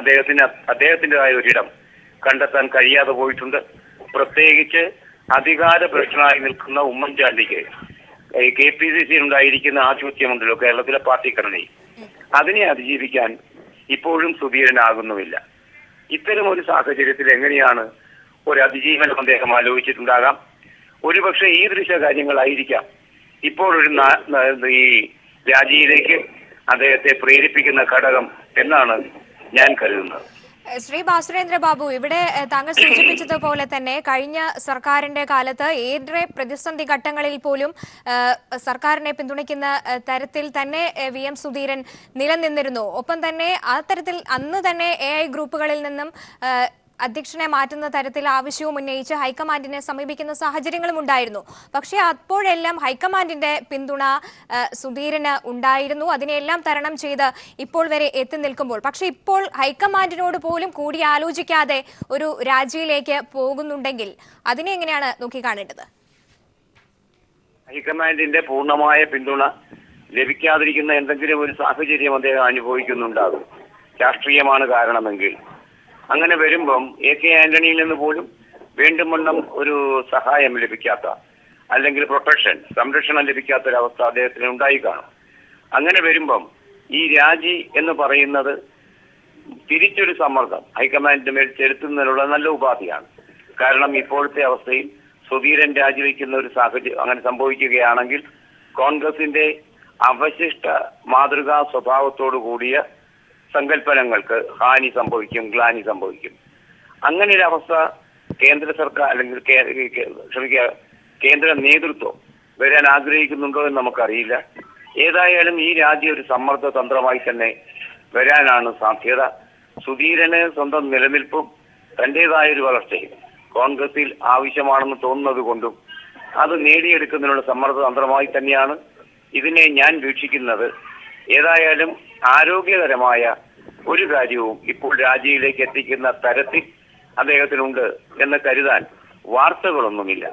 അദ്ദേഹത്തിന് അദ്ദേഹത്തിൻ്റെതായ ഒരിടം കണ്ടെത്താൻ കഴിയാതെ പോയിട്ടുണ്ട്. പ്രത്യേകിച്ച് അധികാര പ്രശ്നമായി നിൽക്കുന്ന ഉമ്മൻചാണ്ടിക്ക് കെ പി സി സി ഉണ്ടായിരിക്കുന്ന ആധിപത്യമുണ്ടല്ലോ കേരളത്തിലെ പാർട്ടി ഘടനയിൽ, അതിനെ അതിജീവിക്കാൻ ഇപ്പോഴും സുധീരനാകുന്നില്ല. ഇത്തരം ഒരു സാഹചര്യത്തിൽ എങ്ങനെയാണ് ഒരു അതിജീവനം അദ്ദേഹം ആലോചിച്ചിട്ടുണ്ടാകാം. ഒരുപക്ഷെ ഈ ദൃശ്യ കാര്യങ്ങളായിരിക്കാം ഇപ്പോൾ ഒരു ഈ രാജിയിലേക്ക് അദ്ദേഹത്തെ പ്രേരിപ്പിക്കുന്ന ഘടകം എന്നാണ് ഞാൻ കരുതുന്നത്. ശ്രീ ഭാസുരേന്ദ്ര ബാബു, ഇവിടെ താങ്കൾ സൂചിപ്പിച്ചതുപോലെ തന്നെ കഴിഞ്ഞ സർക്കാരിന്റെ കാലത്ത് ഏറെ പ്രതിസന്ധി ഘട്ടങ്ങളിൽ പോലും സർക്കാരിനെ പിന്തുണയ്ക്കുന്ന തരത്തിൽ തന്നെ വി എം സുധീരൻ നിലനിന്നിരുന്നു. ഒപ്പം തന്നെ ആ തരത്തിൽ അന്ന് തന്നെ എ ഐ ഗ്രൂപ്പുകളിൽ നിന്നും അധ്യക്ഷനെ മാറ്റുന്ന തരത്തിൽ ആവശ്യവും ഉന്നയിച്ച് ഹൈക്കമാൻഡിനെ സമീപിക്കുന്ന സാഹചര്യങ്ങളും ഉണ്ടായിരുന്നു. പക്ഷേ അപ്പോഴെല്ലാം ഹൈക്കമാൻഡിന്റെ പിന്തുണ സുധീരന് ഉണ്ടായിരുന്നു. അതിനെയെല്ലാം തരണം ചെയ്ത് ഇപ്പോൾ വരെ എത്തി നിൽക്കുമ്പോൾ പക്ഷെ ഇപ്പോൾ ഹൈക്കമാൻഡിനോട് പോലും കൂടിയാലോചിക്കാതെ ഒരു രാജിയിലേക്ക് പോകുന്നുണ്ടെങ്കിൽ അതിനെ എങ്ങനെയാണ് നോക്കിക്കാണേണ്ടത്? ഹൈക്കമാൻഡിന്റെ പൂർണ്ണമായ പിന്തുണ ലഭിക്കാതിരിക്കുന്ന എന്തെങ്കിലും ഒരു സാഹചര്യം അദ്ദേഹം അനുഭവിക്കുന്നുണ്ടാകും, രാഷ്ട്രീയമാണ് കാരണമെങ്കിൽ. അങ്ങനെ വരുമ്പം എ കെ ആന്റണിയിൽ നിന്ന് പോലും വേണ്ടുമെണ്ണം ഒരു സഹായം ലഭിക്കാത്ത അല്ലെങ്കിൽ പ്രൊട്ടക്ഷൻ സംരക്ഷണം ലഭിക്കാത്തൊരവസ്ഥ അദ്ദേഹത്തിന് ഉണ്ടായി കാണും. അങ്ങനെ വരുമ്പം ഈ രാജി എന്ന് പറയുന്നത് തിരിച്ചൊരു സമ്മർദ്ദം ഹൈക്കമാൻഡിന് മേൽ ചെലുത്തുന്നതിനുള്ള നല്ല ഉപാധിയാണ്. കാരണം ഇപ്പോഴത്തെ അവസ്ഥയിൽ സുധീരൻ രാജിവെക്കുന്ന ഒരു സാഹചര്യം അങ്ങനെ സംഭവിക്കുകയാണെങ്കിൽ കോൺഗ്രസിന്റെ അവശിഷ്ട മാതൃകാ സ്വഭാവത്തോടു കൂടിയ സങ്കല്പനങ്ങൾക്ക് ഹാനി സംഭവിക്കും, ഗ്ലാനി സംഭവിക്കും. അങ്ങനെ ഒരു അവസ്ഥ കേന്ദ്ര സർക്കാർ അല്ലെങ്കിൽ ക്ഷമിക്കുക കേന്ദ്ര നേതൃത്വം വരാൻ ആഗ്രഹിക്കുന്നുണ്ടോ എന്ന് നമുക്കറിയില്ല. ഏതായാലും ഈ രാജ്യം ഒരു സമ്മർദ്ദ തന്ത്രമായി തന്നെ വരാനാണ് സാധ്യത. സുധീരന് സ്വന്തം നിലനിൽപ്പും തന്റേതായൊരു വളർച്ചയും കോൺഗ്രസിൽ ആവശ്യമാണെന്ന് തോന്നുന്നത് കൊണ്ടും അത് നേടിയെടുക്കുന്നതിനുള്ള സമ്മർദ്ദ തന്ത്രമായി തന്നെയാണ് ഇതിനെ ഞാൻ വീക്ഷിക്കുന്നത്. ഏതായാലും ആരോഗ്യകരമായ ഒരു കാര്യവും ഇപ്പോൾ രാജിയിലേക്ക് എത്തിക്കുന്ന തരത്തിൽ അദ്ദേഹത്തിനുണ്ട് എന്ന് കരുതാൻ വാർത്തകളൊന്നുമില്ല.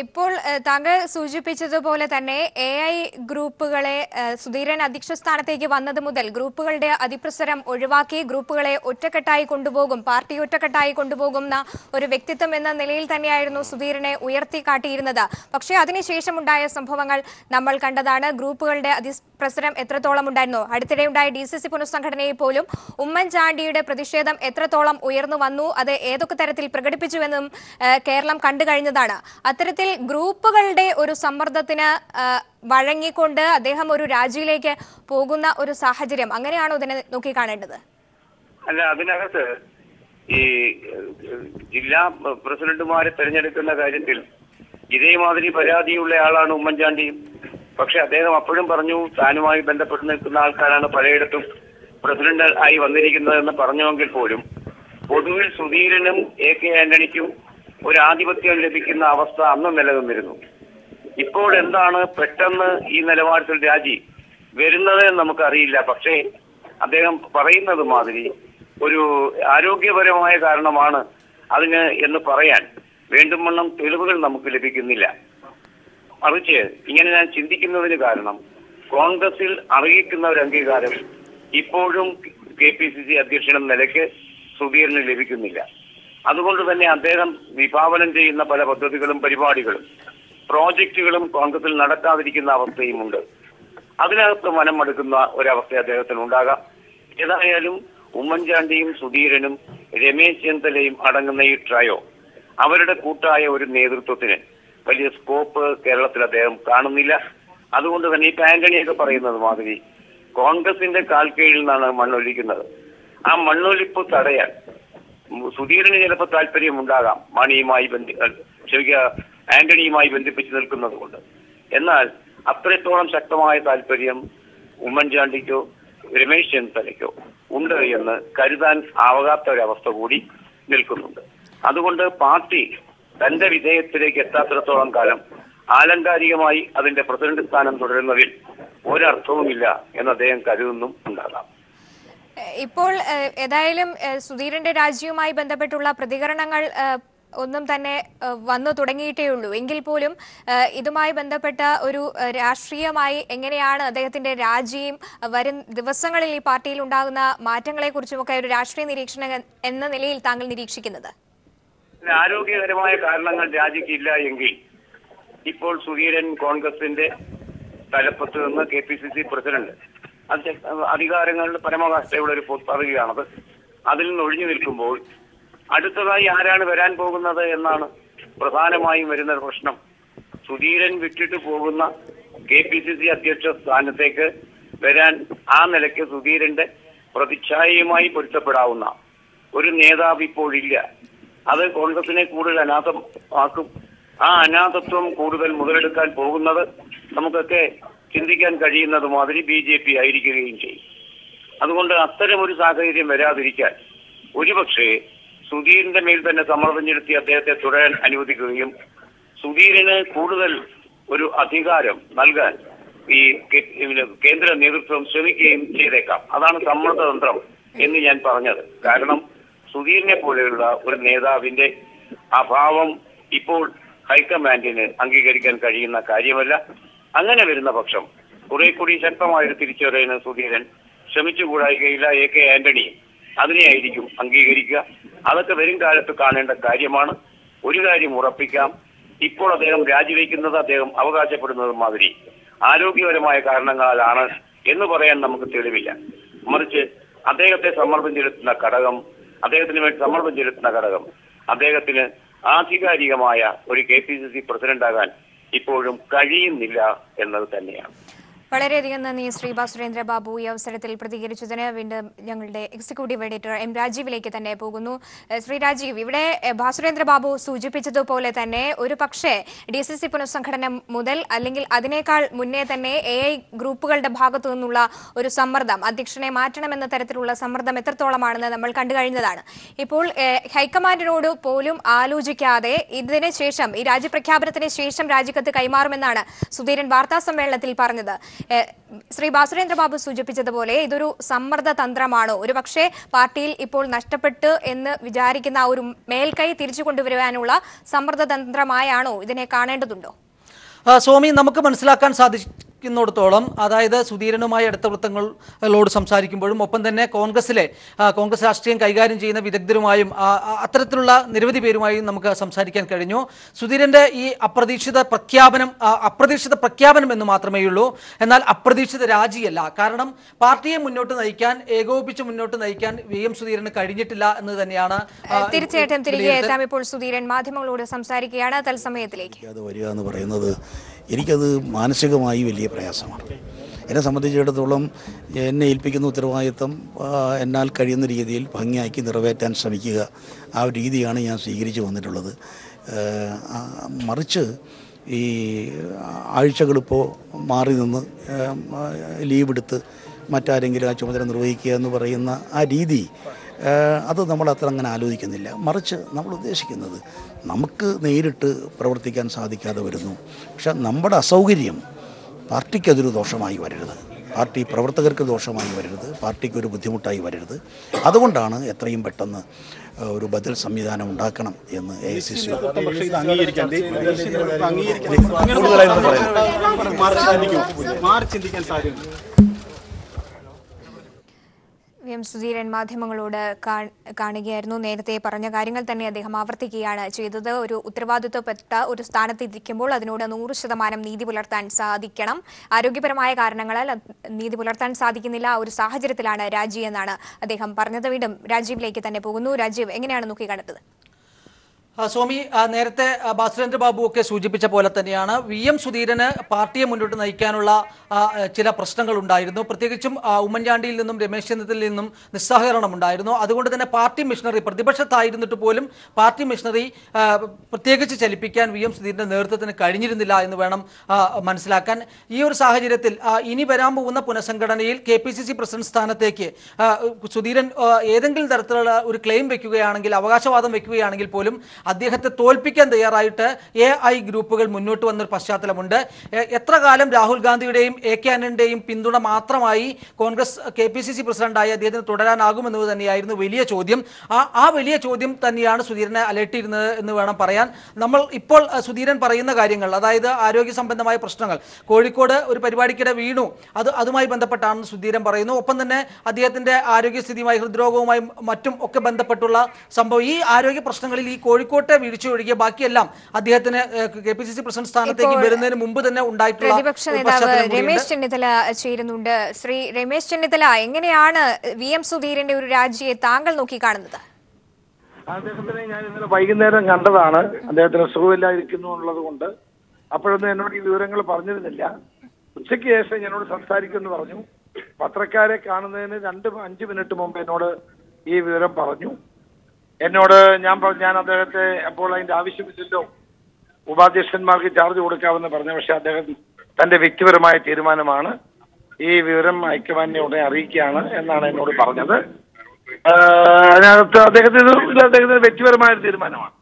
ഇപ്പോൾ താങ്കൾ സൂചിപ്പിച്ചതുപോലെ തന്നെ എ ഐ ഗ്രൂപ്പുകളെ സുധീരൻ അധ്യക്ഷ സ്ഥാനത്തേക്ക് വന്നത് മുതൽ ഗ്രൂപ്പുകളുടെ അതിപ്രസരം ഒഴിവാക്കി ഗ്രൂപ്പുകളെ ഒറ്റക്കെട്ടായി കൊണ്ടുപോകും, പാർട്ടി ഒറ്റക്കെട്ടായി കൊണ്ടുപോകുന്ന ഒരു വ്യക്തിത്വം എന്ന നിലയിൽ തന്നെയായിരുന്നു സുധീരനെ ഉയർത്തി കാട്ടിയിരുന്നത്. പക്ഷേ അതിനുശേഷമുണ്ടായ സംഭവങ്ങൾ നമ്മൾ കണ്ടതാണ്. ഗ്രൂപ്പുകളുടെ അതിപ്രസരം എത്രത്തോളം ഉണ്ടായിരുന്നു, അടുത്തിടെ ഉണ്ടായ ഡി സി സി പുനഃസംഘടനയിൽ പോലും ഉമ്മൻചാണ്ടിയുടെ പ്രതിഷേധം എത്രത്തോളം ഉയർന്നു വന്നു, അത് ഏതൊക്കെ തരത്തിൽ പ്രകടിപ്പിച്ചുവെന്നും കേരളം കണ്ടു കഴിഞ്ഞതാണ്. അത്തരം ഗ്രൂപ്പുകളുടെ ഒരു സമ്മർദ്ദത്തിന് വഴങ്ങിക്കൊണ്ട് അദ്ദേഹം ഒരു രാജിയിലേക്ക് പോകുന്ന ഒരു സാഹചര്യം അങ്ങനെയാണോ ഇതിനെ നോക്കിക്കാണേണ്ടത്? അല്ല, അതിനകത്ത് ഈ ജില്ലാ പ്രസിഡന്റുമാരെ തെരഞ്ഞെടുക്കുന്ന കാര്യത്തിൽ ഇതേമാതിരി പരാതിയുള്ള ആളാണ് ഉമ്മൻചാണ്ടിയും. പക്ഷെ അദ്ദേഹം അപ്പോഴും പറഞ്ഞു താനുമായി ബന്ധപ്പെട്ട് നിൽക്കുന്ന ആൾക്കാരാണ് പലയിടത്തും പ്രസിഡന്റ് ആയി വന്നിരിക്കുന്നതെന്ന് പറഞ്ഞുവെങ്കിൽ പോലും പൊതുവിൽ സുധീരനും എ കെ ആന്റണിക്കും ഒരു ആധിപത്യം ലഭിക്കുന്ന അവസ്ഥ അന്ന് നിലനിന്നിരുന്നു. ഇപ്പോൾ എന്താണ് പെട്ടെന്ന് ഈ നിലപാടിൽ രാജി വരുന്നത് നമുക്കറിയില്ല. പക്ഷേ അദ്ദേഹം പറയുന്നത് മാതിരി ഒരു ആരോഗ്യപരമായ കാരണമാണ് അതിന് എന്ന് പറയാൻ വേണ്ടുവണ്ണം തെളിവുകൾ നമുക്ക് ലഭിക്കുന്നില്ല. മറിച്ച് ഇങ്ങനെ ഞാൻ ചിന്തിക്കുന്നതിന് കാരണം കോൺഗ്രസിൽ അറിയിക്കുന്ന ഒരു അംഗീകാരം ഇപ്പോഴും കെ പി സി സി അധ്യക്ഷനെന്ന നിലയ്ക്ക് സുധീരന് ലഭിക്കുന്നില്ല. അതുകൊണ്ട് തന്നെ അദ്ദേഹം വിഭാവനം ചെയ്യുന്ന പല പദ്ധതികളും പരിപാടികളും പ്രോജക്റ്റുകളും കോൺഗ്രസിൽ നടക്കാതിരിക്കുന്ന അവസ്ഥയുമുണ്ട്. അതിനകത്ത് മനം മടുക്കുന്ന ഒരവസ്ഥ അദ്ദേഹത്തിന് ഉണ്ടാകാം. ഏതായാലും ഉമ്മൻചാണ്ടിയും സുധീരനും രമേശ് ചെന്നിത്തലയും അടങ്ങുന്ന ഈ ട്രയോ അവരുടെ കൂട്ടായ ഒരു നേതൃത്വത്തിന് വലിയ സ്കോപ്പ് കേരളത്തിൽ അദ്ദേഹം കാണുന്നില്ല. അതുകൊണ്ട് തന്നെ ഈ ആന്റണിയൊക്കെ പറയുന്നത് മാതിരി കോൺഗ്രസിന്റെ കാൽക്കീഴിൽ നിന്നാണ് മണ്ണൊലിക്കുന്നത്. ആ മണ്ണൊലിപ്പ് തടയാൻ സുധീരന് ചിലപ്പോൾ താല്പര്യമുണ്ടാകാം, മാണിയുമായി ക്ഷമിക്കുക ആന്റണിയുമായി ബന്ധിപ്പിച്ചു നിൽക്കുന്നത് കൊണ്ട്. എന്നാൽ അത്രത്തോളം ശക്തമായ താല്പര്യം ഉമ്മൻചാണ്ടിക്കോ രമേശ് ചെന്നിത്തലയ്ക്കോ ഉണ്ട് എന്ന് കരുതാൻ ആവാത്ത ഒരവസ്ഥ കൂടി നിൽക്കുന്നുണ്ട്. അതുകൊണ്ട് പാർട്ടി തന്റെ വിജയത്തിലേക്ക് എത്താത്തിടത്തോളം കാലം ആലങ്കാരികമായി അതിന്റെ പ്രസിഡന്റ് സ്ഥാനം തുടരുന്നതിൽ ഒരർത്ഥവുമില്ല എന്ന് അദ്ദേഹം കരുതുന്നു ഉണ്ടാകാം. ഇപ്പോൾ ഏതായാലും സുധീരന്റെ രാജിയുമായി ബന്ധപ്പെട്ടുള്ള പ്രതികരണങ്ങൾ ഒന്നും തന്നെ വന്നു തുടങ്ങിയിട്ടേ ഉള്ളൂ. എങ്കിൽ പോലും ഇതുമായി ബന്ധപ്പെട്ട ഒരു രാഷ്ട്രീയമായി എങ്ങനെയാണ് അദ്ദേഹത്തിന്റെ രാജിയും വരും ദിവസങ്ങളിൽ ഈ പാർട്ടിയിൽ ഉണ്ടാകുന്ന മാറ്റങ്ങളെ കുറിച്ചുമൊക്കെ ഒരു രാഷ്ട്രീയ നിരീക്ഷകൻ എന്ന നിലയിൽ താങ്കൾ നിരീക്ഷിക്കുന്നത്? ആരോഗ്യകരമായ കാരണങ്ങൾ രാജിക്കില്ല എങ്കിൽ ഇപ്പോൾ സുധീരൻ കോൺഗ്രസിന്റെ തലപ്പത്ത് നിന്ന് K P C C president അധികാരങ്ങളുടെ പരമാവസ്ഥയുള്ള ഒരു പദ്ധതിയാണത്. അതിൽ നിന്ന് ഒഴിഞ്ഞു നിൽക്കുമ്പോൾ അടുത്തതായി ആരാണ് വരാൻ പോകുന്നത് എന്നാണ് പ്രധാനമായും വരുന്ന പ്രശ്നം. സുധീരൻ വിട്ടിട്ട് പോകുന്ന കെ പി സി സി അധ്യക്ഷ സ്ഥാനത്തേക്ക് വരാൻ ആ നിലയ്ക്ക് സുധീരന്റെ പ്രതിച്ഛായയുമായി പൊരുത്തപ്പെടാവുന്ന ഒരു നേതാവ് ഇപ്പോഴില്ല. അത് കോൺഗ്രസിനെ കൂടുതൽ അനാഥം ആക്കും. ആ അനാഥത്വം കൂടുതൽ മുതലെടുക്കാൻ പോകുന്നത് നമുക്കൊക്കെ ചിന്തിക്കാൻ കഴിയുന്നത് മാതിരി ബി ജെ പി ആയിരിക്കുകയും ചെയ്യും. അതുകൊണ്ട് അത്തരമൊരു സാഹചര്യം വരാതിരിക്കാൻ ഒരുപക്ഷെ സുധീരന്റെ മേൽ തന്നെ സമ്മർദ്ദം ചെലുത്തി അദ്ദേഹത്തെ തുടരാൻ അനുവദിക്കുകയും സുധീരന് കൂടുതൽ ഒരു അധികാരം നൽകാൻ ഈ കേന്ദ്ര നേതൃത്വം ശ്രമിക്കുകയും ചെയ്തേക്കാം. അതാണ് സമ്മർദ്ദതന്ത്രം എന്ന് ഞാൻ പറഞ്ഞത്. കാരണം സുധീരനെ പോലെയുള്ള ഒരു നേതാവിന്റെ അഭാവം ഇപ്പോൾ ഹൈക്കമാൻഡിന് അംഗീകരിക്കാൻ കഴിയുന്ന കാര്യമല്ല. അങ്ങനെ വരുന്ന പക്ഷം കുറെ കൂടി ശക്തമായൊരു തിരിച്ചറിവിന് സുധീരൻ ശ്രമിച്ചുകൂടായികയില്ല. എ കെ ആന്റണി അതിനെയായിരിക്കും അംഗീകരിക്കുക. അതൊക്കെ വരും കാലത്ത് കാണേണ്ട കാര്യമാണ്. ഒരു കാര്യം ഉറപ്പിക്കാം, ഇപ്പോൾ അദ്ദേഹം രാജിവെക്കുന്നത് അദ്ദേഹം അവകാശപ്പെടുന്നത് മാതിരി ആരോഗ്യപരമായ കാരണങ്ങളാണ് എന്ന് പറയാൻ നമുക്ക് തെളിവില്ല. മറിച്ച് അദ്ദേഹത്തെ സമ്മർദ്ദം ചെലുത്തുന്ന ഘടകം, അദ്ദേഹത്തിന് വേണ്ടി സമ്മർദ്ദം ചെലുത്തുന്ന ഘടകം അദ്ദേഹത്തിന് ആധികാരികമായ ഒരു കെ പി സി സി പ്രസിഡന്റാകാൻ ഇപ്പോഴും കഴിയുന്നില്ല എന്നത് തന്നെയാണ്. വളരെയധികം നന്ദി ശ്രീ സുരേന്ദ്ര ബാബു ഈ അവസരത്തിൽ പ്രതികരിച്ചതിന്. വീണ്ടും ഞങ്ങളുടെ എക്സിക്യൂട്ടീവ് എഡിറ്റർ എം രാജീവിലേക്ക് തന്നെ പോകുന്നു. ശ്രീ രാജീവ്, ഇവിടെ സുരേന്ദ്ര ബാബു സൂചിപ്പിച്ചതുപോലെ തന്നെ ഒരു പക്ഷേ ഡി സി സി പുനഃസംഘടന മുതൽ അല്ലെങ്കിൽ അതിനേക്കാൾ മുന്നേ തന്നെ എ ഐ ഗ്രൂപ്പുകളുടെ ഭാഗത്തു നിന്നുള്ള ഒരു സമ്മർദ്ദം, അധ്യക്ഷനെ മാറ്റണമെന്ന തരത്തിലുള്ള സമ്മർദ്ദം എത്രത്തോളമാണെന്ന് നമ്മൾ കണ്ടു കഴിഞ്ഞതാണ്. ഇപ്പോൾ ഹൈക്കമാൻഡിനോട് പോലും ആലോചിക്കാതെ ഇതിന് ശേഷം ഈ രാജ്യപ്രഖ്യാപനത്തിന് ശേഷം രാജിക്കത്ത് കൈമാറുമെന്നാണ് സുധീരൻ വാർത്താ സമ്മേളനത്തിൽ പറഞ്ഞത്. ശ്രീ സുരേന്ദ്ര ബാബു സൂചിപ്പിച്ചതുപോലെ ഇതൊരു സമ്മർദ്ദ തന്ത്രമാണോ? ഒരു പക്ഷേ പാർട്ടിയിൽ ഇപ്പോൾ നഷ്ടപ്പെട്ടു എന്ന് വിചാരിക്കുന്ന ഒരു മേൽക്കൈ തിരിച്ചു കൊണ്ടുവരുവാനുള്ള സമ്മർദ്ദ തന്ത്രമായാണോ ഇതിനെ കാണേണ്ടതുണ്ടോ? സ്വാമി, നമുക്ക് മനസ്സിലാക്കാൻ സാധിക്കുന്നിടത്തോളം, അതായത് സുധീരനുമായി അടുത്ത വൃത്തങ്ങളോട് സംസാരിക്കുമ്പോഴും ഒപ്പം തന്നെ കോൺഗ്രസിലെ കോൺഗ്രസ് രാഷ്ട്രീയം കൈകാര്യം ചെയ്യുന്ന വിദഗ്ധരുമായും അത്തരത്തിലുള്ള നിരവധി പേരുമായും നമുക്ക് സംസാരിക്കാൻ കഴിഞ്ഞു. സുധീരൻ്റെ ഈ അപ്രതീക്ഷിത പ്രഖ്യാപനം അപ്രതീക്ഷിത പ്രഖ്യാപനം എന്ന് മാത്രമേ ഉള്ളൂ, എന്നാൽ അപ്രതീക്ഷിത രാജിയല്ല. കാരണം പാർട്ടിയെ മുന്നോട്ട് നയിക്കാൻ, ഏകോപിപ്പിച്ച് മുന്നോട്ട് നയിക്കാൻ വി എം സുധീരന് കഴിഞ്ഞിട്ടില്ല എന്ന് തന്നെയാണ്. തീർച്ചയായിട്ടും തിരികെ എത്താം. ഇപ്പോൾ സുധീരൻ മാധ്യമങ്ങളോട് സംസാരിക്കുകയാണ്. തത്സമയത്തിലേക്ക് എനിക്കത് മാനസികമായി വലിയ പ്രയാസമാണ്. എന്നെ സംബന്ധിച്ചിടത്തോളം എന്നെ ഏൽപ്പിക്കുന്ന ഉത്തരവാദിത്വം എന്നാൽ കഴിയുന്ന രീതിയിൽ ഭംഗിയാക്കി നിറവേറ്റാൻ ശ്രമിക്കുക, ആ രീതിയാണ് ഞാൻ സ്വീകരിച്ചു വന്നിട്ടുള്ളത്. മറിച്ച് ഈ ആഴ്ചകളിപ്പോൾ മാറി നിന്ന് ലീവെടുത്ത് മറ്റാരെങ്കിലും ആ ചുമതല നിർവഹിക്കുക എന്ന് പറയുന്ന ആ രീതി, അത് നമ്മൾ അത്ര അങ്ങനെ ആലോചിക്കുന്നില്ല. മറിച്ച് നമ്മൾ ഉദ്ദേശിക്കുന്നത് നമുക്ക് നേരിട്ട് പ്രവർത്തിക്കാൻ സാധിക്കാതെ വരുന്നു, പക്ഷെ നമ്മുടെ അസൗകര്യം പാർട്ടിക്കതൊരു ദോഷമായി വരരുത്, പാർട്ടി പ്രവർത്തകർക്ക് ദോഷമായി വരരുത്, പാർട്ടിക്കൊരു ബുദ്ധിമുട്ടായി വരരുത്. അതുകൊണ്ടാണ് എത്രയും പെട്ടെന്ന് ഒരു ബദൽ സംവിധാനം ഉണ്ടാക്കണം എന്ന് A I C C V M Sudheeran മാധ്യമങ്ങളോട് കാണുകയായിരുന്നു. നേരത്തെ പറഞ്ഞ കാര്യങ്ങൾ തന്നെ അദ്ദേഹം ആവർത്തിക്കുകയാണ് ചെയ്തത്. ഒരു ഉത്തരവാദിത്വപ്പെട്ട ഒരു സ്ഥാനത്തിരിക്കുമ്പോൾ അതിനോട് നൂറ് ശതമാനം നീതി പുലർത്താൻ സാധിക്കണം. ആരോഗ്യപരമായ കാരണങ്ങളാൽ നീതി പുലർത്താൻ സാധിക്കുന്നില്ല, ഒരു സാഹചര്യത്തിലാണ് രാജി എന്നാണ് അദ്ദേഹം പറഞ്ഞത്. വീണ്ടും രാജീവിലേക്ക് തന്നെ പോകുന്നു. രാജീവ്, എങ്ങനെയാണ് നോക്കി കണ്ടത്? സ്വാമി, നേരത്തെ സുരേന്ദ്ര ബാബു ഒക്കെ സൂചിപ്പിച്ച പോലെ തന്നെയാണ് വി എം സുധീരന് പാർട്ടിയെ മുന്നോട്ട് നയിക്കാനുള്ള ചില പ്രശ്നങ്ങളുണ്ടായിരുന്നു. പ്രത്യേകിച്ചും ഉമ്മൻചാണ്ടിയിൽ നിന്നും രമേശ് ചെന്നിത്തലയിൽ നിന്നും നിസ്സഹകരണം ഉണ്ടായിരുന്നു. അതുകൊണ്ട് തന്നെ പാർട്ടി മിഷണറി പ്രതിപക്ഷത്തായിരുന്നിട്ട് പോലും പാർട്ടി മിഷണറി പ്രത്യേകിച്ച് ചലിപ്പിക്കാൻ വി എം സുധീരൻ്റെ നേതൃത്വത്തിന് കഴിഞ്ഞിരുന്നില്ല എന്ന് വേണം മനസ്സിലാക്കാൻ. ഈ ഒരു സാഹചര്യത്തിൽ ഇനി വരാൻ പോകുന്ന പുനഃസംഘടനയിൽ K P C C president സ്ഥാനത്തേക്ക് സുധീരൻ ഏതെങ്കിലും തരത്തിലുള്ള ഒരു ക്ലെയിം വയ്ക്കുകയാണെങ്കിൽ, അവകാശവാദം വയ്ക്കുകയാണെങ്കിൽ പോലും അദ്ദേഹത്തെ തോൽപ്പിക്കാൻ തയ്യാറായിട്ട് എ ഐ ഗ്രൂപ്പുകൾ മുന്നോട്ട് വന്നൊരു പശ്ചാത്തലമുണ്ട്. എത്ര കാലം രാഹുൽ ഗാന്ധിയുടെയും എ കെ ആന്റണിയുടെയും പിന്തുണ മാത്രമായി Congress K P C C പ്രസിഡന്റായി അദ്ദേഹത്തിന് തുടരാനാകുമെന്നത് തന്നെയായിരുന്നു വലിയ ചോദ്യം. ആ ആ വലിയ ചോദ്യം തന്നെയാണ് സുധീരനെ അലട്ടിയിരുന്നത് എന്ന് വേണം പറയാൻ. നമ്മൾ ഇപ്പോൾ സുധീരൻ പറയുന്ന കാര്യങ്ങൾ, അതായത് ആരോഗ്യ സംബന്ധമായ പ്രശ്നങ്ങൾ, കോഴിക്കോട് ഒരു പരിപാടിക്കിടെ വീണു, അത് അതുമായി ബന്ധപ്പെട്ടാണെന്ന് സുധീരൻ പറയുന്നു. ഒപ്പം തന്നെ അദ്ദേഹത്തിൻ്റെ ആരോഗ്യസ്ഥിതിയുമായി, ഹൃദ്രോഗവുമായി മറ്റും ഒക്കെ ബന്ധപ്പെട്ടുള്ള സംഭവം, ഈ ആരോഗ്യ പ്രശ്നങ്ങളിൽ ഈ കോഴിക്കോട് പുറകോട്ട് വീഴ്ച ഒഴികെ ബാക്കിയെല്ലാം അദ്ദേഹത്തിന് കെപിസിസി പ്രസിഡന്റ് സ്ഥാനത്തേക്ക് വരുന്നതിന് മുൻപ് തന്നെ ഉണ്ടായിട്ടുള്ള പ്രതിപക്ഷ നേതാവ് രമേശ് ചെന്നിത്തല ചേരുന്നുണ്ട്. ശ്രീ രമേശ് ചെന്നിത്തല, എങ്ങനെയാണ് വി എം സുധീരന്റെ ഒരു രാജിയെ താങ്കൾ നോക്കി കാണുന്നത്? അദ്ദേഹത്തിനെ ഞാൻ ഇന്നലെ വൈകുന്നേരം കണ്ടതാണ്. അദ്ദേഹത്തിന് സുഖമില്ലായിരിക്കുന്നു എന്നുള്ളത് കൊണ്ട് അപ്പോഴൊന്നും എന്നോട് ഈ വിവരങ്ങൾ പറഞ്ഞിരുന്നില്ല. ഉച്ചയ്ക്ക് ശേഷം എന്നോട് സംസാരിക്കുമെന്ന് പറഞ്ഞു. പത്രക്കാരെ കാണുന്നതിന് രണ്ട് അഞ്ച് മിനിറ്റ് മുമ്പ് എന്നോട് ഈ വിവരം പറഞ്ഞു. എന്നോട് ഞാൻ ഞാൻ അദ്ദേഹത്തെ അപ്പോൾ അതിന്റെ ആവശ്യമില്ലല്ലോ, ഉപാധ്യക്ഷന്മാർക്ക് ചാർജ് കൊടുക്കാമെന്ന് പറഞ്ഞു. പക്ഷെ അദ്ദേഹം തന്റെ വ്യക്തിപരമായ തീരുമാനമാണ്, ഈ വിവരം ഹൈക്കമാൻഡിനെ ഉടനെ അറിയിക്കുകയാണ് എന്നാണ് എന്നോട് പറഞ്ഞത്. അതിനകത്ത് അദ്ദേഹത്തിന് അദ്ദേഹത്തിന് വ്യക്തിപരമായ തീരുമാനമാണ്.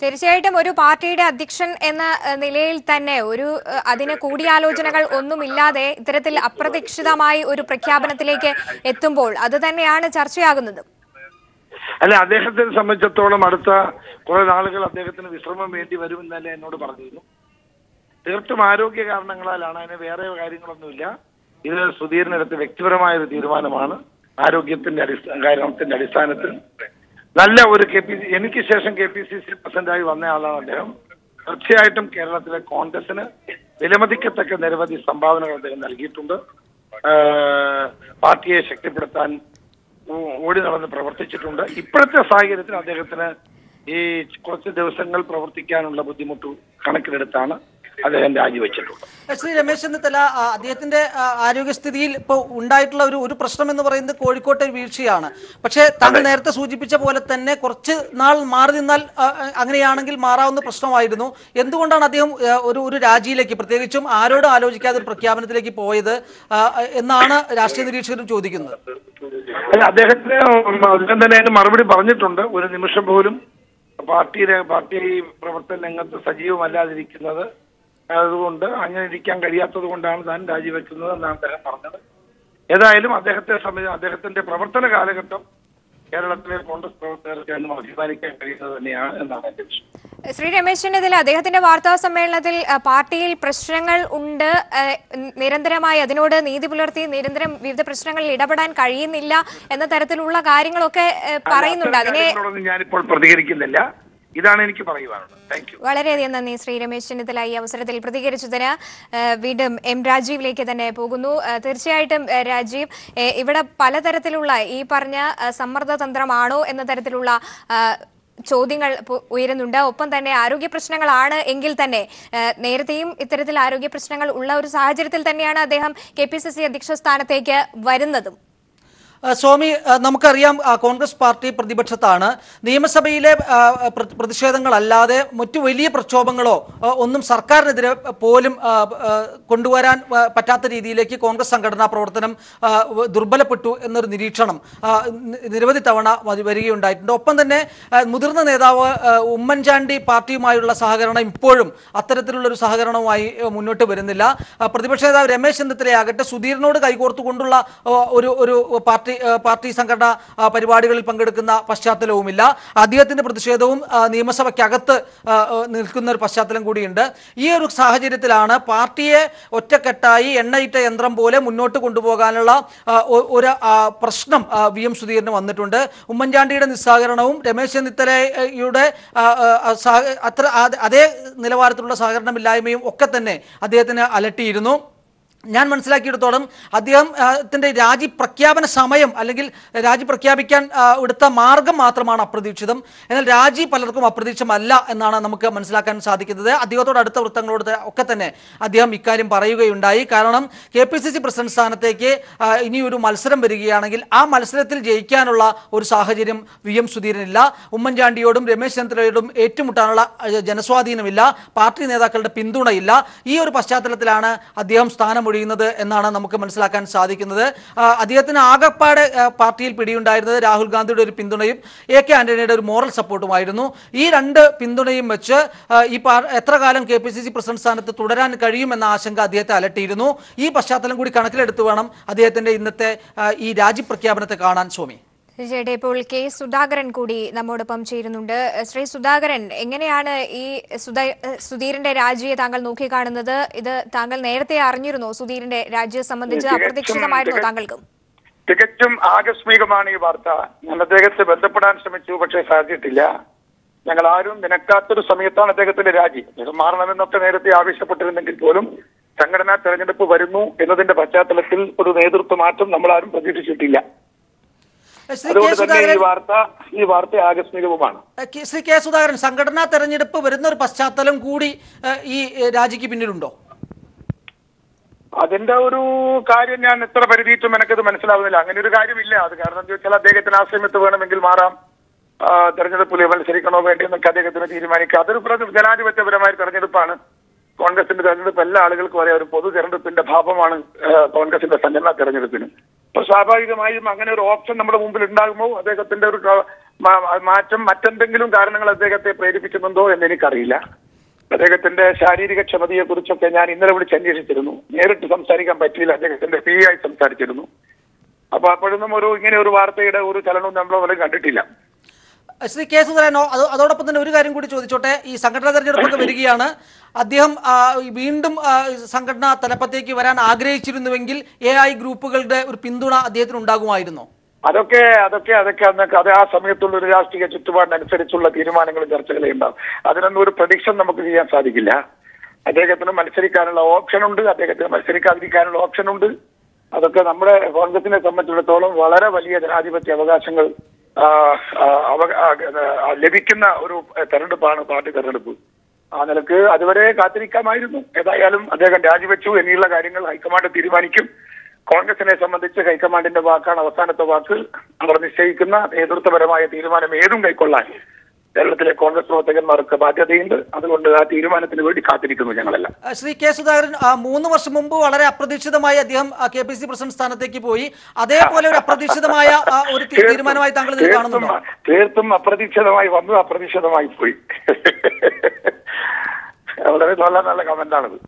തീർച്ചയായിട്ടും ഒരു പാർട്ടിയുടെ അധ്യക്ഷൻ എന്ന നിലയിൽ തന്നെ ഒരു അതിന് കൂടിയാലോചനകൾ ഒന്നുമില്ലാതെ ഇത്തരത്തിൽ അപ്രതീക്ഷിതമായി ഒരു പ്രഖ്യാപനത്തിലേക്ക് എത്തുമ്പോൾ അത് തന്നെയാണ് ചർച്ചയാകുന്നത്. അല്ല, അദ്ദേഹത്തിനെ സംബന്ധിച്ചിടത്തോളം അടുത്ത കുറെ നാളുകൾ അദ്ദേഹത്തിന് വിശ്രമം വേണ്ടി വരുമെന്നല്ലേ എന്നോട് പറഞ്ഞിരുന്നു. തീർത്തും ആരോഗ്യ കാരണങ്ങളാലാണ്, അതിന് വേറെ കാര്യങ്ങളൊന്നുമില്ല. ഇത് സുധീരനടുത്ത് വ്യക്തിപരമായ ഒരു തീരുമാനമാണ്. ആരോഗ്യത്തിന്റെ അടിസ്ഥാന കാരണത്തിന്റെ അടിസ്ഥാനത്തിൽ നല്ല ഒരു കെ പി സി എനിക്ക് ശേഷം കെ പി സി സി പ്രസിഡന്റായി വന്ന ആളാണ് അദ്ദേഹം. തീർച്ചയായിട്ടും കേരളത്തിലെ കോൺഗ്രസിന് വിലമതിക്കത്തക്ക നിരവധി സംഭാവനകൾ അദ്ദേഹം നൽകിയിട്ടുണ്ട്. പാർട്ടിയെ ശക്തിപ്പെടുത്താൻ ഓടി നടന്ന് പ്രവർത്തിച്ചിട്ടുണ്ട്. ഇപ്പോഴത്തെ സാഹചര്യത്തിൽ അദ്ദേഹത്തിന് ഈ കുറച്ച് ദിവസങ്ങൾ പ്രവർത്തിക്കാനുള്ള ബുദ്ധിമുട്ട് കണക്കിലെടുത്താണ് അദ്ദേഹം രാജിവെച്ചിട്ടുള്ളത്. ശ്രീ രമേശ് ചെന്നിത്തല, അദ്ദേഹത്തിന്റെ ആരോഗ്യസ്ഥിതിയിൽ ഇപ്പോൾ ഉണ്ടായിട്ടുള്ള ഒരു ഒരു പ്രശ്നം എന്ന് പറയുന്നത് കോഴിക്കോട്ടെ വീഴ്ചയാണ്. പക്ഷേ താങ്കൾ നേരത്തെ സൂചിപ്പിച്ച പോലെ തന്നെ കുറച്ച് നാൾ മാറി നിന്നാൽ അങ്ങനെയാണെങ്കിൽ മാറാവുന്ന പ്രശ്നമായിരുന്നു. എന്തുകൊണ്ടാണ് അദ്ദേഹം ഒരു ഒരു രാജിയിലേക്ക്, പ്രത്യേകിച്ചും ആരോടും ആലോചിക്കാതെ ഒരു പ്രഖ്യാപനത്തിലേക്ക് പോയത് എന്നാണ് രാഷ്ട്രീയ നിരീക്ഷകരും ചോദിക്കുന്നത്. അദ്ദേഹത്തിന് അദ്ദേഹം തന്നെ അതിന് മറുപടി പറഞ്ഞിട്ടുണ്ട്. ഒരു നിമിഷം പോലും പാർട്ടിയുടെ പാർട്ടി പ്രവർത്തന രംഗത്ത് സജീവമല്ലാതിരിക്കുന്നത് അതുകൊണ്ട് അങ്ങനെ ഇരിക്കാൻ കഴിയാത്തത് കൊണ്ടാണ് താൻ രാജിവെക്കുന്നത് എന്നാണ് അദ്ദേഹം പറഞ്ഞത്. ഏതായാലും അദ്ദേഹത്തെ സംബന്ധിച്ച് അദ്ദേഹത്തിന്റെ പ്രവർത്തന കാലഘട്ടം കേരളത്തിലെ കോൺഗ്രസ് പ്രവർത്തകർക്ക് എന്നും അഭിമാനിക്കാൻ കഴിയുന്നത് തന്നെയാണ് എന്നാണ് എന്റെ വിശ്വാസം. ശ്രീ രമേശ് ചെന്നിത്തല, അദ്ദേഹത്തിന്റെ വാർത്താ സമ്മേളനത്തിൽ പാർട്ടിയിൽ പ്രശ്നങ്ങൾ ഉണ്ട്, നിരന്തരമായി അതിനോട് നീതി പുലർത്തി നിരന്തരം വിവിധ പ്രശ്നങ്ങളിൽ ഇടപെടാൻ കഴിയുന്നില്ല എന്ന തരത്തിലുള്ള കാര്യങ്ങളൊക്കെ പറയുന്നുണ്ട്. അതിനെ ഞാനിപ്പോൾ പ്രതികരിക്കുന്നില്ല. ഇതാണ് എനിക്ക് പറയുവാനുള്ളത്. വളരെയധികം നന്ദി ശ്രീ രമേശ് ചെന്നിത്തല ഈ അവസരത്തിൽ പ്രതികരിച്ചതിന്. വീണ്ടും എം രാജീവിലേക്ക് തന്നെ പോകുന്നു. തീർച്ചയായിട്ടും രാജീവ്, ഇവിടെ പലതരത്തിലുള്ള ഈ പറഞ്ഞ സമ്മർദ്ദതന്ത്രമാണോ എന്ന തരത്തിലുള്ള ചോദ്യങ്ങൾ ഉയരുന്നുണ്ട്. ഒപ്പം തന്നെ ആരോഗ്യ പ്രശ്നങ്ങളാണ് എങ്കിൽ തന്നെ നേരത്തെയും ഇത്തരത്തിൽ ആരോഗ്യ പ്രശ്നങ്ങൾ ഉള്ള ഒരു സാഹചര്യത്തിൽ തന്നെയാണ് അദ്ദേഹം കെ പി സി സി അധ്യക്ഷ സ്ഥാനത്തേക്ക് വരുന്നതും. സ്വാമി, നമുക്കറിയാം കോൺഗ്രസ് പാർട്ടി പ്രതിപക്ഷത്താണ്. നിയമസഭയിലെ പ്രതിഷേധങ്ങളല്ലാതെ മറ്റു വലിയ പ്രക്ഷോഭങ്ങളോ ഒന്നും സർക്കാരിനെതിരെ പോലും കൊണ്ടുവരാൻ പറ്റാത്ത രീതിയിലേക്ക് കോൺഗ്രസ് സംഘടനാ പ്രവർത്തനം ദുർബലപ്പെട്ടു എന്നൊരു നിരീക്ഷണം നിരവധി തവണ വരികയുണ്ടായിട്ടുണ്ട്. ഒപ്പം തന്നെ മുതിർന്ന നേതാവ് ഉമ്മൻചാണ്ടി പാർട്ടിയുമായുള്ള സഹകരണം ഇപ്പോഴും അത്തരത്തിലുള്ളൊരു സഹകരണവുമായി മുന്നോട്ട് വരുന്നില്ല. പ്രതിപക്ഷ നേതാവ് രമേശ് ചെന്നിത്തലയാകട്ടെ സുധീരനോട് കൈകോർത്തുകൊണ്ടുള്ള ഒരു ഒരു പാർട്ടി പാർട്ടി സംഘടനാ പരിപാടികളിൽ പങ്കെടുക്കുന്ന പശ്ചാത്തലവുമില്ല. അദ്ദേഹത്തിന്റെ പ്രതിഷേധവും നിയമസഭയ്ക്കകത്ത് നിൽക്കുന്ന ഒരു പശ്ചാത്തലം കൂടിയുണ്ട്. ഈ ഒരു സാഹചര്യത്തിലാണ് പാർട്ടിയെ ഒറ്റക്കെട്ടായി എണ്ണയിട്ട യന്ത്രം പോലെ മുന്നോട്ട് കൊണ്ടുപോകാനുള്ള ഒരു പ്രശ്നം വി എം സുധീരന് വന്നിട്ടുണ്ട്. ഉമ്മൻചാണ്ടിയുടെ നിസ്സഹകരണവും രമേശ് ചെന്നിത്തലയുടെ അത്ര അതേ നിലവാരത്തിലുള്ള സഹകരണമില്ലായ്മയും ഒക്കെ തന്നെ അദ്ദേഹത്തിന് അലട്ടിയിരുന്നു. ഞാൻ മനസ്സിലാക്കിയിടത്തോളം അദ്ദേഹത്തിന്റെ രാജി പ്രഖ്യാപന സമയം അല്ലെങ്കിൽ രാജി പ്രഖ്യാപിക്കാൻ എടുത്ത മാർഗം മാത്രമാണ് അപ്രതീക്ഷിതം. എന്നാൽ രാജി പലർക്കും അപ്രതീക്ഷിതമല്ല എന്നാണ് നമുക്ക് മനസ്സിലാക്കാൻ സാധിക്കുന്നത്. അദ്ദേഹത്തോട് അടുത്ത വൃത്തങ്ങളോട് ഒക്കെ തന്നെ അദ്ദേഹം ഇക്കാര്യം പറയുകയുണ്ടായി. കാരണം K P C C president സ്ഥാനത്തേക്ക് ഇനി ഒരു മത്സരം വരികയാണെങ്കിൽ ആ മത്സരത്തിൽ ജയിക്കാനുള്ള ഒരു സാഹചര്യം വി എം സുധീരനില്ല. ഉമ്മൻചാണ്ടിയോടും രമേശ് ചെന്നിത്തലയോടും ഏറ്റുമുട്ടാനുള്ള ജനസ്വാധീനമില്ല. പാർട്ടി നേതാക്കളുടെ പിന്തുണയില്ല. ഈ ഒരു പശ്ചാത്തലത്തിലാണ് അദ്ദേഹം സ്ഥാനം എന്നാണ് നമുക്ക് മനസ്സിലാക്കാൻ സാധിക്കുന്നത്. അദ്ദേഹത്തിന് ആകപ്പാടെ പാർട്ടിയിൽ പിടിയുണ്ടായിരുന്നത് രാഹുൽ ഗാന്ധിയുടെ ഒരു പിന്തുണയും എ കെ ആന്റണിയുടെ ഒരു മോറൽ സപ്പോർട്ടുമായിരുന്നു. ഈ രണ്ട് പിന്തുണയും വെച്ച് ഈ എത്ര കാലം K P C C president സ്ഥാനത്ത് തുടരാൻ കഴിയുമെന്ന ആശങ്ക അദ്ദേഹത്തെ അലട്ടിയിരുന്നു. ഈ പശ്ചാത്തലം കൂടി കണക്കിലെടുത്ത് വേണം അദ്ദേഹത്തിന്റെ ഇന്നത്തെ ഈ രാജി പ്രഖ്യാപനത്തെ കാണാൻ. സ്വാമി, തീർച്ചയായിട്ടും ഇപ്പോൾ കെ സുധാകരൻ കൂടി നമ്മോടൊപ്പം ചേരുന്നുണ്ട്. ശ്രീ സുധാകരൻ, എങ്ങനെയാണ് ഈ സുധീരന്റെ രാജിയെ താങ്കൾ നോക്കിക്കാണുന്നത്? ഇത് താങ്കൾ നേരത്തെ അറിഞ്ഞിരുന്നോ? സുധീരന്റെ രാജിയെ സംബന്ധിച്ച് അപ്രതീക്ഷിതമായിരുന്നോ താങ്കൾക്കും? തികച്ചും ആകസ്മികമാണ് ഈ വാർത്ത. ഞാൻ അദ്ദേഹത്തെ ബന്ധപ്പെടാൻ ശ്രമിച്ചു, പക്ഷേ സാധിച്ചിട്ടില്ല. ഞങ്ങളാരും നിനക്കാത്തൊരു സമയത്താണ് അദ്ദേഹത്തിന്റെ രാജി. ഇത് മാറണമെന്നൊക്കെ നേരത്തെ ആവശ്യപ്പെട്ടിരുന്നെങ്കിൽ പോലും സംഘടനാ തെരഞ്ഞെടുപ്പ് വരുന്നു എന്നതിന്റെ പശ്ചാത്തലത്തിൽ ഒരു നേതൃത്വ മാറ്റം നമ്മളാരും പ്രതീക്ഷിച്ചിട്ടില്ല. അതുകൊണ്ട് തന്നെ ഈ വാർത്ത ഈ വാർത്ത ആകസ്മികവുമാണ്. ശ്രീ കെ സുധാകരൻ, സംഘടനാ തെരഞ്ഞെടുപ്പ് വരുന്ന ഒരു പശ്ചാത്തലം കൂടി ഈ രാജിക്ക് പിന്നിലുണ്ടോ? അതിന്റെ ഒരു കാര്യം ഞാൻ എത്ര പരിധിയിട്ടും എനിക്കത് മനസ്സിലാവുന്നില്ല. അങ്ങനെ ഒരു കാര്യമില്ല. അത് കാരണം എന്താ വെച്ചാൽ അദ്ദേഹത്തിന് ആ സമയത്ത് വേണമെങ്കിൽ മാറാം, തെരഞ്ഞെടുപ്പിൽ മത്സരിക്കണോ വേണ്ടിയെന്നൊക്കെ അദ്ദേഹത്തിന് തീരുമാനിക്കുക. അതൊരു ജനാധിപത്യപരമായ തെരഞ്ഞെടുപ്പാണ്. കോൺഗ്രസിന്റെ തെരഞ്ഞെടുപ്പ് എല്ലാ ആളുകൾക്കും അറിയാം, ഒരു പൊതു തെരഞ്ഞെടുപ്പിന്റെ ഭാഗമാണ് കോൺഗ്രസിന്റെ സംഘടനാ തെരഞ്ഞെടുപ്പിന്. അപ്പോൾ സ്വാഭാവികമായും അങ്ങനെ ഒരു ഓപ്ഷൻ നമ്മുടെ മുമ്പിൽ ഉണ്ടാകുമ്പോൾ അദ്ദേഹത്തിന്റെ ഒരു മാറ്റം മറ്റെന്തെങ്കിലും കാരണങ്ങൾ അദ്ദേഹത്തെ പ്രേരിപ്പിക്കുന്നുണ്ടോ എന്ന് എനിക്കറിയില്ല. അദ്ദേഹത്തിന്റെ ശാരീരിക ക്ഷമതയെക്കുറിച്ചൊക്കെ ഞാൻ ഇന്നലെ വിളിച്ച് അന്വേഷിച്ചിരുന്നു. നേരിട്ട് സംസാരിക്കാൻ പറ്റിയില്ല, അദ്ദേഹത്തിന്റെ പി ആയി സംസാരിച്ചിരുന്നു. അപ്പൊ അപ്പോഴൊന്നും ഒരു ഇങ്ങനെ ഒരു വാർത്തയുടെ ഒരു ചലനവും നമ്മളെ കണ്ടിട്ടില്ല. ശ്രീ കെ സുധാകരനോ, അതോടൊപ്പം തന്നെ ഒരു കാര്യം കൂടി ചോദിച്ചോട്ടെ. ഈ സംഘടനാ തെരഞ്ഞെടുപ്പൊക്കെ വരികയാണ്. അദ്ദേഹം വീണ്ടും സംഘടനാ തലപ്പത്തേക്ക് വരാൻ ആഗ്രഹിച്ചിരുന്നുവെങ്കിൽ എ ഐ ഗ്രൂപ്പുകളുടെ ഒരു പിന്തുണ അദ്ദേഹത്തിന് ഉണ്ടാകുമായിരുന്നോ? അതൊക്കെ അതൊക്കെ അതൊക്കെ അന്നൊക്കെ അത് ആ സമയത്തുള്ള ഒരു രാഷ്ട്രീയ ചുറ്റുപാടിനനുസരിച്ചുള്ള തീരുമാനങ്ങളും ചർച്ചകളെ ഉണ്ടാവും. അതിനൊന്നും ഒരു പ്രഡിക്ഷൻ നമുക്ക് ചെയ്യാൻ സാധിക്കില്ല. അദ്ദേഹത്തിന് മത്സരിക്കാനുള്ള ഓപ്ഷനുണ്ട്, അദ്ദേഹത്തിന് മത്സരിക്കാതിരിക്കാനുള്ള ഓപ്ഷനുണ്ട്. അതൊക്കെ നമ്മുടെ കോൺഗ്രസിനെ സംബന്ധിച്ചിടത്തോളം വളരെ വലിയ ജനാധിപത്യ അവകാശങ്ങൾ ലഭിക്കുന്ന ഒരു തെരഞ്ഞെടുപ്പാണ് പാർട്ടി തെരഞ്ഞെടുപ്പ്. ആ നിലക്ക് അതുവരെ കാത്തിരിക്കാമായിരുന്നു. ഏതായാലും അദ്ദേഹം രാജിവെച്ചു. ഇനിയുള്ള കാര്യങ്ങൾ ഹൈക്കമാൻഡ് തീരുമാനിക്കും. കോൺഗ്രസിനെ സംബന്ധിച്ച് ഹൈക്കമാൻഡിന്റെ വാക്കാണ് അവസാനത്തെ വാക്ക്. അവർ നിശ്ചയിക്കുന്ന നേതൃത്വപരമായ തീരുമാനം ഏതും കൈക്കൊള്ളാൻ കേരളത്തിലെ കോൺഗ്രസ് പ്രവർത്തകന്മാർക്ക് ബാധ്യതയുണ്ട്. അതുകൊണ്ട് ആ തീരുമാനത്തിന് വേണ്ടി കാത്തിരിക്കുന്നു ഞങ്ങളെല്ലാം. ശ്രീ കെ സുധാകരൻ, മൂന്ന് വർഷം മുമ്പ് വളരെ അപ്രതീക്ഷിതമായി അദ്ദേഹം കെ പി സി പ്രസിഡന്റ് സ്ഥാനത്തേക്ക് പോയി. അതേപോലെ ഒരു അപ്രതീക്ഷിതമായ ഒരു തീരുമാനമായി താങ്കൾ കാണുന്നുണ്ടോ? തീർത്തും അപ്രതീക്ഷിതമായി വന്നു, അപ്രതീക്ഷിതമായി പോയി. വളരെ നല്ല നല്ല കമന്റാണത്.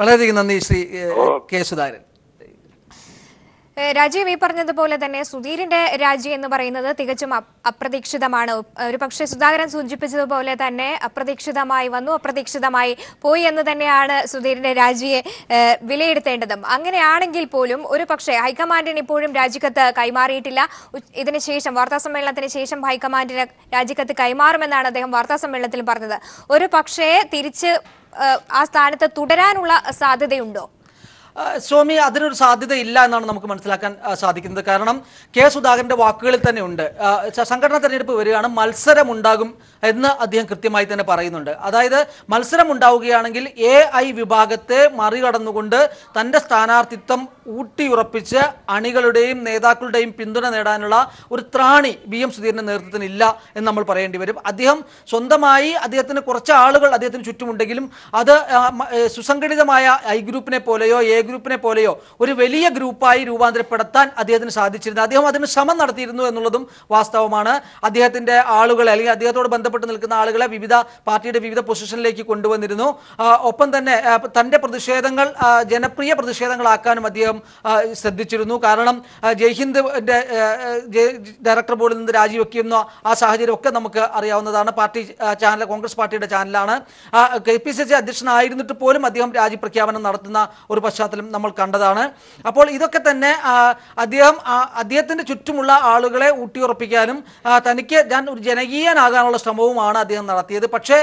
വളരെയധികം നന്ദി ശ്രീ കെ സുധാകരൻ. രാജീവ്, ഈ പറഞ്ഞതുപോലെ തന്നെ സുധീറിന്റെ രാജി എന്ന് പറയുന്നത് തികച്ചും അപ്രതീക്ഷിതമാണ്. ഒരു പക്ഷേ സുധാകരൻ സൂചിപ്പിച്ചതുപോലെ തന്നെ അപ്രതീക്ഷിതമായി വന്നു, അപ്രതീക്ഷിതമായി പോയി എന്ന് തന്നെയാണ് സുധീറിന്റെ രാജിയെ വിലയിരുത്തേണ്ടതും. അങ്ങനെയാണെങ്കിൽ പോലും ഒരു പക്ഷേ ഹൈക്കമാൻഡിന് ഇപ്പോഴും രാജിക്കത്ത് കൈമാറിയിട്ടില്ല. ഇതിനുശേഷം വാർത്താസമ്മേളനത്തിന് ശേഷം ഹൈക്കമാൻഡിന് രാജിക്കത്ത് കൈമാറുമെന്നാണ് അദ്ദേഹം വാർത്താസമ്മേളനത്തിൽ പറഞ്ഞത്. ഒരു പക്ഷേ തിരിച്ച് ആ സ്ഥാനത്ത് തുടരാനുള്ള സാധ്യതയുണ്ടോ? സ്വാമി, അതിനൊരു സാധ്യതയില്ല എന്നാണ് നമുക്ക് മനസ്സിലാക്കാൻ സാധിക്കുന്നത്. കാരണം കെ സുധാകരന്റെ വാക്കുകളിൽ തന്നെ ഉണ്ട്, സംഘടനാ തെരഞ്ഞെടുപ്പ് വരികയാണ്, മത്സരമുണ്ടാകും എന്ന് അദ്ദേഹം കൃത്യമായി തന്നെ പറയുന്നുണ്ട്. അതായത് മത്സരമുണ്ടാവുകയാണെങ്കിൽ എ ഐ വിഭാഗത്തെ മറികടന്നുകൊണ്ട് തൻ്റെ സ്ഥാനാർത്ഥിത്വം ഊട്ടിയുറപ്പിച്ച് അണികളുടെയും നേതാക്കളുടെയും പിന്തുണ നേടാനുള്ള ഒരു ത്രാണി വി എം സുധീരൻ്റെ നേതൃത്വത്തിന് ഇല്ല എന്ന് നമ്മൾ പറയേണ്ടി വരും. അദ്ദേഹം സ്വന്തമായി അദ്ദേഹത്തിന് കുറച്ച് ആളുകൾ അദ്ദേഹത്തിന് ചുറ്റുമുണ്ടെങ്കിലും അത് സുസംഘടിതമായ ഐ ഗ്രൂപ്പിനെ പോലെയോ എ ഗ്രൂപ്പിനെ പോലെയോ ഒരു വലിയ ഗ്രൂപ്പായി രൂപാന്തരപ്പെടുത്താൻ അദ്ദേഹത്തിന് സാധിച്ചിരുന്നു. അദ്ദേഹം അതിന് ശ്രമം നടത്തിയിരുന്നു എന്നുള്ളതും വാസ്തവമാണ്. അദ്ദേഹത്തിൻ്റെ ആളുകളെ അല്ലെങ്കിൽ അദ്ദേഹത്തോട് ബന്ധപ്പെട്ട് നിൽക്കുന്ന ആളുകളെ വിവിധ പാർട്ടിയുടെ വിവിധ പൊസിഷനിലേക്ക് കൊണ്ടുവന്നിരുന്നു. ഒപ്പം തന്നെ തൻ്റെ പ്രതിഷേധങ്ങൾ ജനപ്രിയ പ്രതിഷേധങ്ങളാക്കാനും അദ്ദേഹം ശ്രദ്ധിച്ചിരുന്നു. കാരണം ജയ്ഹിന്ദിൻ്റെ ഡയറക്ടർ ബോർഡിൽ നിന്ന് രാജിവെക്കുന്ന ആ സാഹചര്യമൊക്കെ നമുക്ക് അറിയാവുന്നതാണ്. പാർട്ടി ചാനൽ, കോൺഗ്രസ് പാർട്ടിയുടെ ചാനലാണ്. കെ പി സി സി അധ്യക്ഷനായിരുന്നിട്ട് പോലും അദ്ദേഹം രാജി പ്രഖ്യാപനം നടത്തുന്ന ഒരു പശ്ചാത്തലം നമ്മൾ കണ്ടതാണ്. അപ്പോൾ ഇതൊക്കെ തന്നെ അദ്ദേഹം അദ്ദേഹത്തിൻ്റെ ചുറ്റുമുള്ള ആളുകളെ ഊട്ടിയുറപ്പിക്കാനും തനിക്ക് ഞാൻ ഒരു ജനകീയനാകാനുള്ള ശ്രമവുമാണ് അദ്ദേഹം നടത്തിയത്. പക്ഷേ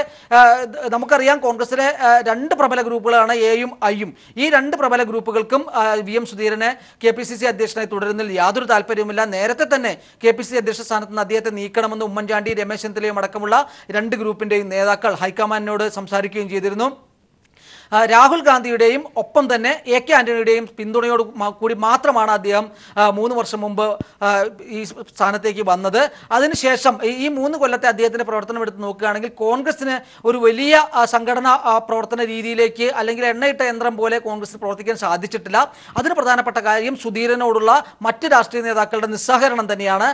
നമുക്കറിയാം കോൺഗ്രസിലെ രണ്ട് പ്രബല ഗ്രൂപ്പുകളാണ് എയും ഐയും. ഈ രണ്ട് പ്രബല ഗ്രൂപ്പുകൾക്കും വി എം സുധീരനെ കെ പി സി സി അധ്യക്ഷനായി തുടരുന്നതിൽ യാതൊരു താല്പര്യവുമില്ല. നേരത്തെ തന്നെ കെ പി സി സി അധ്യക്ഷ സ്ഥാനത്ത് നിന്ന് അദ്ദേഹത്തെ നീക്കണമെന്ന് ഉമ്മൻചാണ്ടി, രമേശ് ചെന്നിത്തലയും അടക്കമുള്ള രണ്ട് ഗ്രൂപ്പിൻ്റെയും നേതാക്കൾ ഹൈക്കമാൻഡിനോട് സംസാരിക്കുകയും ചെയ്തിരുന്നു. രാഹുൽ ഗാന്ധിയുടെയും ഒപ്പം തന്നെ എ കെ ആന്റണിയുടെയും പിന്തുണയോട് കൂടി മാത്രമാണ് അദ്ദേഹം മൂന്ന് വർഷം മുമ്പ് ഈ സ്ഥാനത്തേക്ക് വന്നത്. അതിനുശേഷം ഈ മൂന്ന് കൊല്ലത്തെ അദ്ദേഹത്തിൻ്റെ പ്രവർത്തനം എടുത്ത് നോക്കുകയാണെങ്കിൽ കോൺഗ്രസിന് ഒരു വലിയ സംഘടനാ പ്രവർത്തന രീതിയിലേക്ക് അല്ലെങ്കിൽ എണ്ണയിട്ട യന്ത്രം പോലെ കോൺഗ്രസിന് പ്രവർത്തിക്കാൻ സാധിച്ചിട്ടില്ല. അതിന് പ്രധാനപ്പെട്ട കാര്യം സുധീരനോടുള്ള മറ്റ് രാഷ്ട്രീയ നേതാക്കളുടെ നിസ്സഹകരണം തന്നെയാണ്.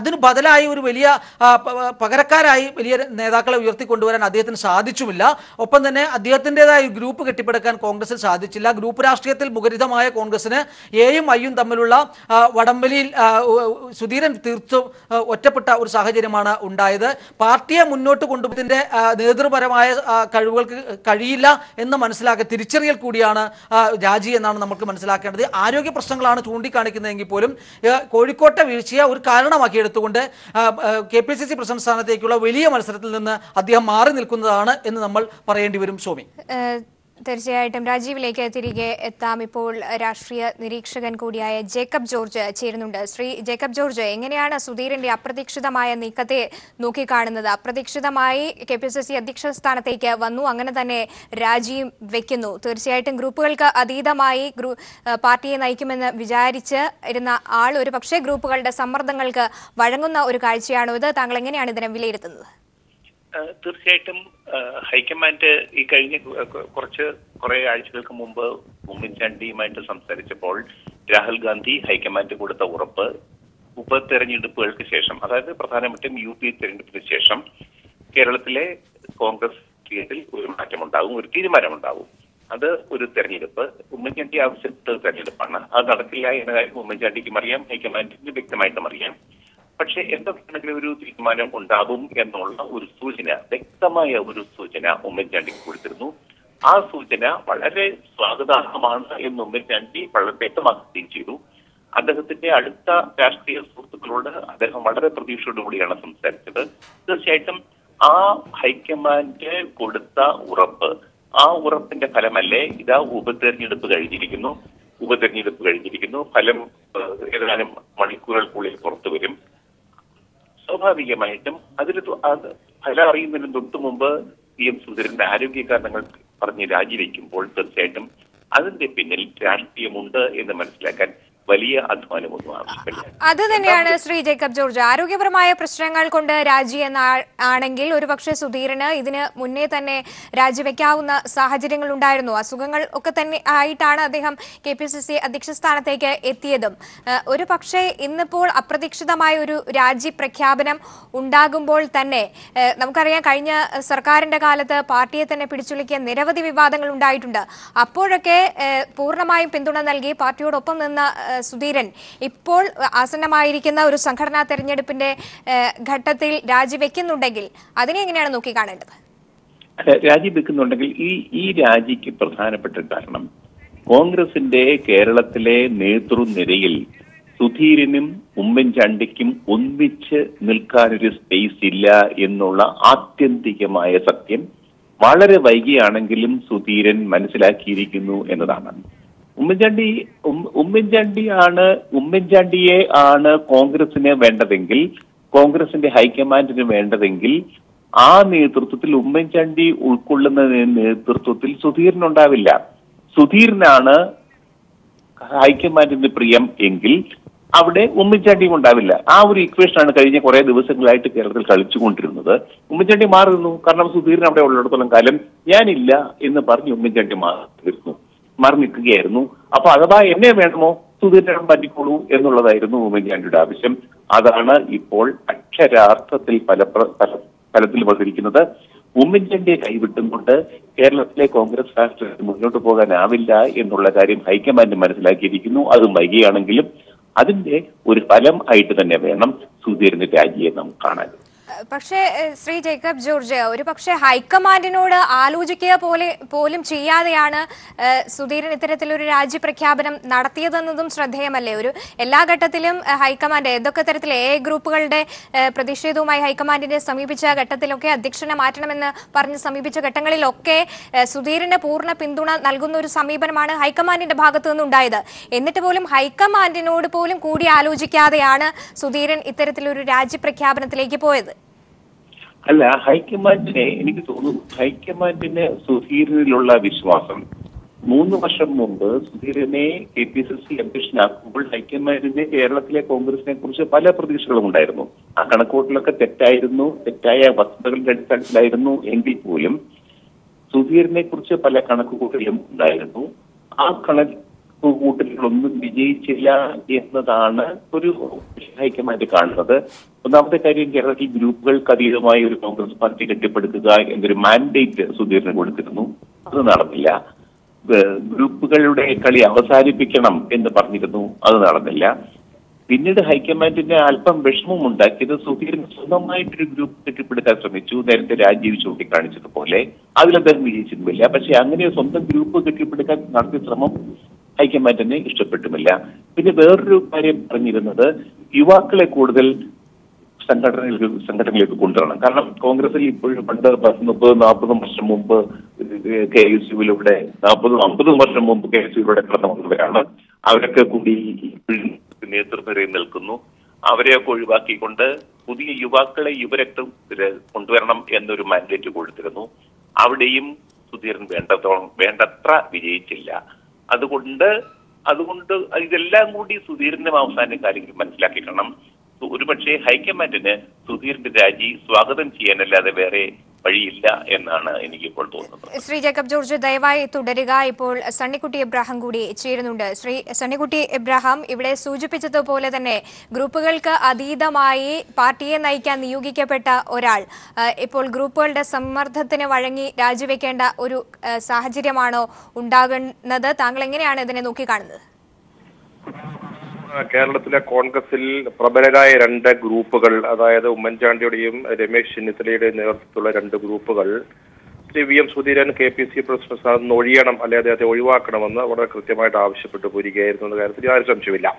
അതിന് ബദലായി ഒരു വലിയ പകരക്കാരായി വലിയ നേതാക്കളെ ഉയർത്തിക്കൊണ്ടുവരാൻ അദ്ദേഹത്തിന് സാധിച്ചുമില്ല. ഒപ്പം തന്നെ അദ്ദേഹത്തിൻ്റെതായ ഗ്രൂപ്പ് കെട്ടിപ്പടുക്കാൻ കോൺഗ്രസിൽ സാധിച്ചില്ല. ഗ്രൂപ്പ് രാഷ്ട്രീയത്തിൽ മുഖരിതമായ കോൺഗ്രസിന് എയും ഐയും തമ്മിലുള്ള വടംവലിയിൽ സുധീരൻ തീർത്തും ഒറ്റപ്പെട്ട ഒരു സാഹചര്യമാണ് ഉണ്ടായത്. പാർട്ടിയെ മുന്നോട്ട് കൊണ്ടുപോകുന്നതിന്റെ നേതൃപരമായ കഴിവുകൾക്ക് കഴിയില്ല എന്ന് മനസ്സിലാക്കിയ തിരിച്ചറിയൽ കൂടിയാണ് രാജി എന്നാണ് നമുക്ക് മനസ്സിലാക്കേണ്ടത്. ആരോഗ്യ പ്രശ്നങ്ങളാണ് ചൂണ്ടിക്കാണിക്കുന്നതെങ്കിൽ പോലും കോഴിക്കോട്ടെ വീഴ്ചയെ ഒരു കാരണമാക്കി എടുത്തുകൊണ്ട് K P C C president സ്ഥാനത്തേക്കുള്ള വലിയ മത്സരത്തിൽ നിന്ന് അദ്ദേഹം മാറി നിൽക്കുന്നതാണ് എന്ന് നമ്മൾ പറയേണ്ടി വരും. സോമി, തീർച്ചയായിട്ടും രാജീവിലേക്ക് തിരികെ എത്താം. ഇപ്പോൾ രാഷ്ട്രീയ നിരീക്ഷകൻ കൂടിയായ ജേക്കബ് ജോർജ് ചേരുന്നുണ്ട്. ശ്രീ ജേക്കബ് ജോർജ്, എങ്ങനെയാണ് സുധീരന്റെ അപ്രതീക്ഷിതമായ നീക്കത്തെ നോക്കിക്കാണുന്നത്? അപ്രതീക്ഷിതമായി കെ പി സി സി അധ്യക്ഷ സ്ഥാനത്തേക്ക് വന്നു, അങ്ങനെ തന്നെ രാജിയും വെക്കുന്നു. തീർച്ചയായിട്ടും ഗ്രൂപ്പുകൾക്ക് അതീതമായി ഗ്രൂ പാർട്ടിയെ നയിക്കുമെന്ന് വിചാരിച്ച് ഇരുന്ന ആൾ ഒരു പക്ഷേ ഗ്രൂപ്പുകളുടെ സമ്മർദ്ദങ്ങൾക്ക് വഴങ്ങുന്ന ഒരു കാഴ്ചയാണോ ഇത്? താങ്കൾ എങ്ങനെയാണ് ഇതിനെ വിലയിരുത്തുന്നത്? തീർച്ചയായിട്ടും ഹൈക്കമാൻഡ് ഈ കഴിഞ്ഞ കുറച്ച് കുറെ ആഴ്ചകൾക്ക് മുമ്പ് ഉമ്മൻചാണ്ടിയുമായിട്ട് സംസാരിച്ചപ്പോൾ രാഹുൽ ഗാന്ധി ഹൈക്കമാൻഡ് കൊടുത്ത ഉറപ്പ് ഉപതെരഞ്ഞെടുപ്പുകൾക്ക് ശേഷം, അതായത് പ്രധാനമായിട്ടും യു പി തെരഞ്ഞെടുപ്പിന് ശേഷം കേരളത്തിലെ കോൺഗ്രസ് ത്തിൽ ഒരു മാറ്റമുണ്ടാകും, ഒരു തീരുമാനമുണ്ടാകും. അത് ഒരു തെരഞ്ഞെടുപ്പ്, ഉമ്മൻചാണ്ടി ആവശ്യപ്പെട്ട തെരഞ്ഞെടുപ്പാണ്. അത് നടക്കില്ല എന്ന കാര്യം ഉമ്മൻചാണ്ടിക്കും അറിയാം, ഹൈക്കമാൻഡിന് വ്യക്തമായിട്ടും അറിയാം. പക്ഷെ എന്തൊക്കെയാണെങ്കിലും ഒരു തീരുമാനം ഉണ്ടാകും എന്നുള്ള ഒരു സൂചന, വ്യക്തമായ ഒരു സൂചന ഉമ്മൻചാണ്ടിക്ക് കൊടുത്തിരുന്നു. ആ സൂചന വളരെ സ്വാഗതാർഹമാണ് എന്ന് ഉമ്മൻചാണ്ടി വളരെ വ്യക്തമാക്കുകയും ചെയ്തു. അദ്ദേഹത്തിന്റെ അടുത്ത രാഷ്ട്രീയ സുഹൃത്തുക്കളോട് അദ്ദേഹം വളരെ പ്രതീക്ഷയോടുകൂടിയാണ് സംസാരിച്ചത്. തീർച്ചയായിട്ടും ആ ഹൈക്കമാൻഡ് കൊടുത്ത ഉറപ്പ്, ആ ഉറപ്പിന്റെ ഫലമല്ലേ ഇതാ ഉപതെരഞ്ഞെടുപ്പ് കഴിഞ്ഞിരിക്കുന്നു ഉപതെരഞ്ഞെടുപ്പ് കഴിഞ്ഞിരിക്കുന്നു ഫലം ഏതാനും മണിക്കൂറുകൾക്കുള്ളിൽ പുറത്തു വരും. സ്വാഭാവികമായിട്ടും അതിൽ ഫലം അറിയുന്നതിന് തൊട്ട് മുമ്പ് വി എം സുധീരന്റെ ആരോഗ്യ കാരണങ്ങൾ പറഞ്ഞ് രാജിവെക്കുമ്പോൾ തീർച്ചയായിട്ടും അതിന്റെ പിന്നിൽ രാഷ്ട്രീയമുണ്ട് എന്ന് മനസ്സിലാക്കാൻ വലിയ അധ്വാനമൊന്നും ആവശ്യമില്ല. അത് തന്നെയാണ് ശ്രീ ജേക്കബ് ജോർജ്, ആരോഗ്യപരമായ പ്രശ്നങ്ങൾ കൊണ്ട് രാജി എന്നാണെങ്കിൽ ഒരുപക്ഷെ സുധീരന് ഇതിന് മുന്നേ തന്നെ രാജിവെക്കാവുന്ന സാഹചര്യങ്ങൾ ഉണ്ടായിരുന്നു. അസുഖങ്ങൾ ഒക്കെ തന്നെ ആയിട്ടാണ് അദ്ദേഹം കെ പി സി സി അധ്യക്ഷ സ്ഥാനത്തേക്ക് എത്തിയതും. ഒരു പക്ഷേ ഇന്നിപ്പോൾ അപ്രതീക്ഷിതമായ ഒരു രാജി പ്രഖ്യാപനം ഉണ്ടാകുമ്പോൾ തന്നെ, നമുക്കറിയാം കഴിഞ്ഞ സർക്കാരിന്റെ കാലത്ത് പാർട്ടിയെ തന്നെ പിടിച്ചുലക്കിയ നിരവധി വിവാദങ്ങൾ ഉണ്ടായിട്ടുണ്ട്. അപ്പോഴൊക്കെ പൂർണ്ണമായും പിന്തുണ നൽകി പാർട്ടിയോടൊപ്പം നിന്ന് സുധീരൻ ഇപ്പോൾ ആസന്നമായിരിക്കുന്ന ഒരു സംഘടനാ തെരഞ്ഞെടുപ്പിന്റെ ഘട്ടത്തിൽ രാജിവെക്കുന്നുണ്ടെങ്കിൽ അതിനെ എങ്ങനെയാണ് നോക്കിക്കാണേണ്ടത്? രാജിവെക്കുന്നുണ്ടെങ്കിൽ ഈ ഈ രാജിക്ക് പ്രധാനപ്പെട്ട കാരണം കോൺഗ്രസിന്റെ കേരളത്തിലെ നേതൃനിരയിൽ സുധീരനും ഉമ്മൻചാണ്ടിക്കും ഒന്നിച്ച് നിൽക്കാനൊരു സ്പേസ് ഇല്ല എന്നുള്ള ആത്യന്തികമായ സത്യം വളരെ വൈകിയാണെങ്കിലും സുധീരൻ മനസ്സിലാക്കിയിരിക്കുന്നു എന്നതാണ്. ഉമ്മൻചാണ്ടി ഉമ്മൻചാണ്ടിയാണ് ഉമ്മൻചാണ്ടിയെ ആണ് കോൺഗ്രസിന് വേണ്ടതെങ്കിൽ, കോൺഗ്രസിന്റെ ഹൈക്കമാൻഡിന് വേണ്ടതെങ്കിൽ, ആ നേതൃത്വത്തിൽ ഉമ്മൻചാണ്ടി ഉൾക്കൊള്ളുന്ന നേതൃത്വത്തിൽ സുധീരനുണ്ടാവില്ല. സുധീരനാണ് ഹൈക്കമാൻഡിന് പ്രിയം എങ്കിൽ അവിടെ ഉമ്മൻചാണ്ടിയും ഉണ്ടാവില്ല. ആ ഒരു ഇക്വേഷനാണ് കഴിഞ്ഞ കുറെ ദിവസങ്ങളായിട്ട് കേരളത്തിൽ കളിച്ചുകൊണ്ടിരുന്നത്. ഉമ്മൻചാണ്ടി മാറുന്നു, കാരണം സുധീരൻ അവിടെ ഉള്ളിടത്തോളം കാലം ഞാനില്ല എന്ന് പറഞ്ഞ് ഉമ്മൻചാണ്ടി മാറിയിരുന്നു മാറി നിൽക്കുകയായിരുന്നു. അപ്പൊ അഥവാ എന്നെ വേണമോ സുധീരൻ പറ്റിക്കോളൂ എന്നുള്ളതായിരുന്നു ഉമ്മൻചാണ്ടിയുടെ ആവശ്യം. അതാണ് ഇപ്പോൾ അക്ഷരാർത്ഥത്തിൽ ഫല ഫലത്തിൽ വന്നിരിക്കുന്നത്. ഉമ്മൻചാണ്ടിയെ കൈവിട്ടും കൊണ്ട് കേരളത്തിലെ കോൺഗ്രസ് രാഷ്ട്രീയത്തിൽ മുന്നോട്ട് പോകാനാവില്ല എന്നുള്ള കാര്യം ഹൈക്കമാൻഡ് മനസ്സിലാക്കിയിരിക്കുന്നു. അതും വൈകിയാണെങ്കിലും അതിന്റെ ഒരു ഫലം ആയിട്ട് തന്നെ വേണം സുധീരന്റെ രാജിയെ നമുക്ക് കാണാൻ. പക്ഷേ ശ്രീ ജേക്കബ് ജോർജ്, ഒരു പക്ഷേ ഹൈക്കമാൻഡിനോട് ആലോചിക്കുക പോലെ പോലും ചെയ്യാതെയാണ് സുധീരൻ ഇത്തരത്തിലൊരു രാജി പ്രഖ്യാപനം നടത്തിയതെന്നതും ശ്രദ്ധേയമല്ലേ? ഒരു എല്ലാ ഘട്ടത്തിലും ഹൈക്കമാൻഡ് ഏതൊക്കെ തരത്തിൽ എ ഗ്രൂപ്പുകളുടെ പ്രതിഷേധവുമായി ഹൈക്കമാൻഡിനെ സമീപിച്ച ഘട്ടത്തിലൊക്കെ, അധ്യക്ഷനെ മാറ്റണമെന്ന് പറഞ്ഞ് സമീപിച്ച ഘട്ടങ്ങളിലൊക്കെ സുധീരന് പൂർണ്ണ പിന്തുണ നൽകുന്ന ഒരു സമീപനമാണ് ഹൈക്കമാൻഡിന്റെ ഭാഗത്തു നിന്നുണ്ടായത്. എന്നിട്ട് പോലും ഹൈക്കമാൻഡിനോട് പോലും കൂടി ആലോചിക്കാതെയാണ് സുധീരൻ ഇത്തരത്തിലൊരു രാജി പ്രഖ്യാപനത്തിലേക്ക് പോയത്. അല്ല, ഹൈക്കമാൻഡിനെ എനിക്ക് തോന്നുന്നു ഹൈക്കമാൻഡിന് സുധീരനിലുള്ള വിശ്വാസം, മൂന്ന് വർഷം മുമ്പ് സുധീരനെ കെ പി സി സി അധ്യക്ഷനാക്കുമ്പോൾ ഹൈക്കമാൻഡിന് കേരളത്തിലെ കോൺഗ്രസിനെ കുറിച്ച് പല പ്രതീക്ഷകളും ഉണ്ടായിരുന്നു. ആ കണക്കൂട്ടിലൊക്കെ തെറ്റായിരുന്നു, തെറ്റായ വസ്തുതകളുടെ അടിസ്ഥാനത്തിലായിരുന്നു എങ്കിൽ പോലും സുധീരനെ കുറിച്ച് പല കണക്കുകൂട്ടലും ഉണ്ടായിരുന്നു. ആ കണക്കുകൂട്ടലുകളൊന്നും വിജയിച്ചില്ല എന്നതാണ് ഒരു ഹൈക്കമാൻഡ് കാണുന്നത്. ഒന്നാമത്തെ കാര്യം, കേരളത്തിൽ ഗ്രൂപ്പുകൾക്ക് അതീതമായി ഒരു കോൺഗ്രസ് പാർട്ടി കെട്ടിപ്പടുക്കുക എന്നൊരു മാൻഡേറ്റ് സുധീരന് കൊടുത്തിരുന്നു. ആ ഗ്രൂപ്പുകളുടെ കളി അവസാനിപ്പിക്കണം എന്ന് പറഞ്ഞിരുന്നു, അത് നടന്നില്ല. പിന്നീട് ഹൈക്കമാൻഡിന് അല്പം വിഷമമുണ്ടാക്കിയത് സുധീരൻ സ്വന്തമായിട്ടൊരു ഗ്രൂപ്പ് കെട്ടിപ്പിടുക്കാൻ ശ്രമിച്ചു. നേരത്തെ രാജീവ് ചൂണ്ടിക്കാണിച്ചതുപോലെ അതിൽ അദ്ദേഹം വിജയിച്ചിരുന്നില്ല. പക്ഷെ അങ്ങനെ സ്വന്തം ഗ്രൂപ്പ് കെട്ടിപ്പിടുക്കാൻ നടത്തിയ ശ്രമം ഹൈക്കമാൻഡിനെ ഇഷ്ടപ്പെട്ടുമില്ല. പിന്നെ വേറൊരു കാര്യം പറഞ്ഞിരുന്നത് യുവാക്കളെ കൂടുതൽ സംഘടനയിലേക്ക് സംഘടനയിലേക്ക് കൊണ്ടുവരണം. കാരണം കോൺഗ്രസിൽ ഇപ്പോഴും പണ്ട് പത്ത് മുപ്പത് നാൽപ്പതും വർഷം മുമ്പ് കെ എസ് യുവിലൂടെ നാൽപ്പതും അമ്പതും വർഷം മുമ്പ് കെ എസ് യുവിലൂടെ കടന്നു വന്നവരാണ്. അവരൊക്കെ കൂടി ഇപ്പോഴും നേതൃനിരയിൽ നിൽക്കുന്നു. അവരെയൊക്കെ ഒഴിവാക്കിക്കൊണ്ട് പുതിയ യുവാക്കളെ യുവരക്തം കൊണ്ടുവരണം എന്നൊരു മാൻഡേറ്റ് കൊടുത്തിരുന്നു. അവിടെയും സുധീരൻ വേണ്ടത്തോളം വേണ്ടത്ര വിജയിച്ചില്ല. അതുകൊണ്ട് അതുകൊണ്ട് ഇതെല്ലാം കൂടി സുധീരന്റെ അവസാന കാര്യങ്ങൾ മനസ്സിലാക്കി കാണണം. ഒരുപക്ഷെ ഹൈക്കമാൻഡിന് സുധീറിന്റെ രാജി സ്വാഗതം ചെയ്യാനല്ലാതെ വേറെ വഴിയില്ല എന്നാണ് എനിക്കിപ്പോൾ തോന്നുന്നത്. ശ്രീ ജേക്കബ് ജോർജ് ദയവായി തുടരുക. ഇപ്പോൾ സണ്ണിക്കുട്ടി എബ്രഹാം കൂടി ചേരുന്നുണ്ട്. ശ്രീ സണ്ണിക്കുട്ടി എബ്രഹാം, ഇവിടെ സൂചിപ്പിച്ചതുപോലെ തന്നെ ഗ്രൂപ്പുകൾക്ക് അതീതമായി പാർട്ടിയെ നയിക്കാൻ നിയോഗിക്കപ്പെട്ട ഒരാൾ ഇപ്പോൾ ഗ്രൂപ്പുകളുടെ സമ്മർദ്ദത്തിന് വഴങ്ങി രാജിവെക്കേണ്ട ഒരു സാഹചര്യമാണോ ഉണ്ടാകുന്നത്? താങ്കൾ എങ്ങനെയാണ് ഇതിനെ നോക്കിക്കാണുന്നത്? കേരളത്തിലെ കോൺഗ്രസിൽ പ്രബലരായ രണ്ട് ഗ്രൂപ്പുകൾ, അതായത് ഉമ്മൻചാണ്ടിയുടെയും രമേശ് ചെന്നിത്തലയുടെയും നേതൃത്വത്തിലുള്ള രണ്ട് ഗ്രൂപ്പുകൾ Shri V M Sudheeran K P C president സ്ഥാനം ഒഴിയണം, അല്ലെ അദ്ദേഹത്തെ ഒഴിവാക്കണമെന്ന് വളരെ കൃത്യമായിട്ട് ആവശ്യപ്പെട്ടു പോരുകയായിരുന്നു എന്ന കാര്യത്തിൽ യാതൊരു സംശയമില്ല.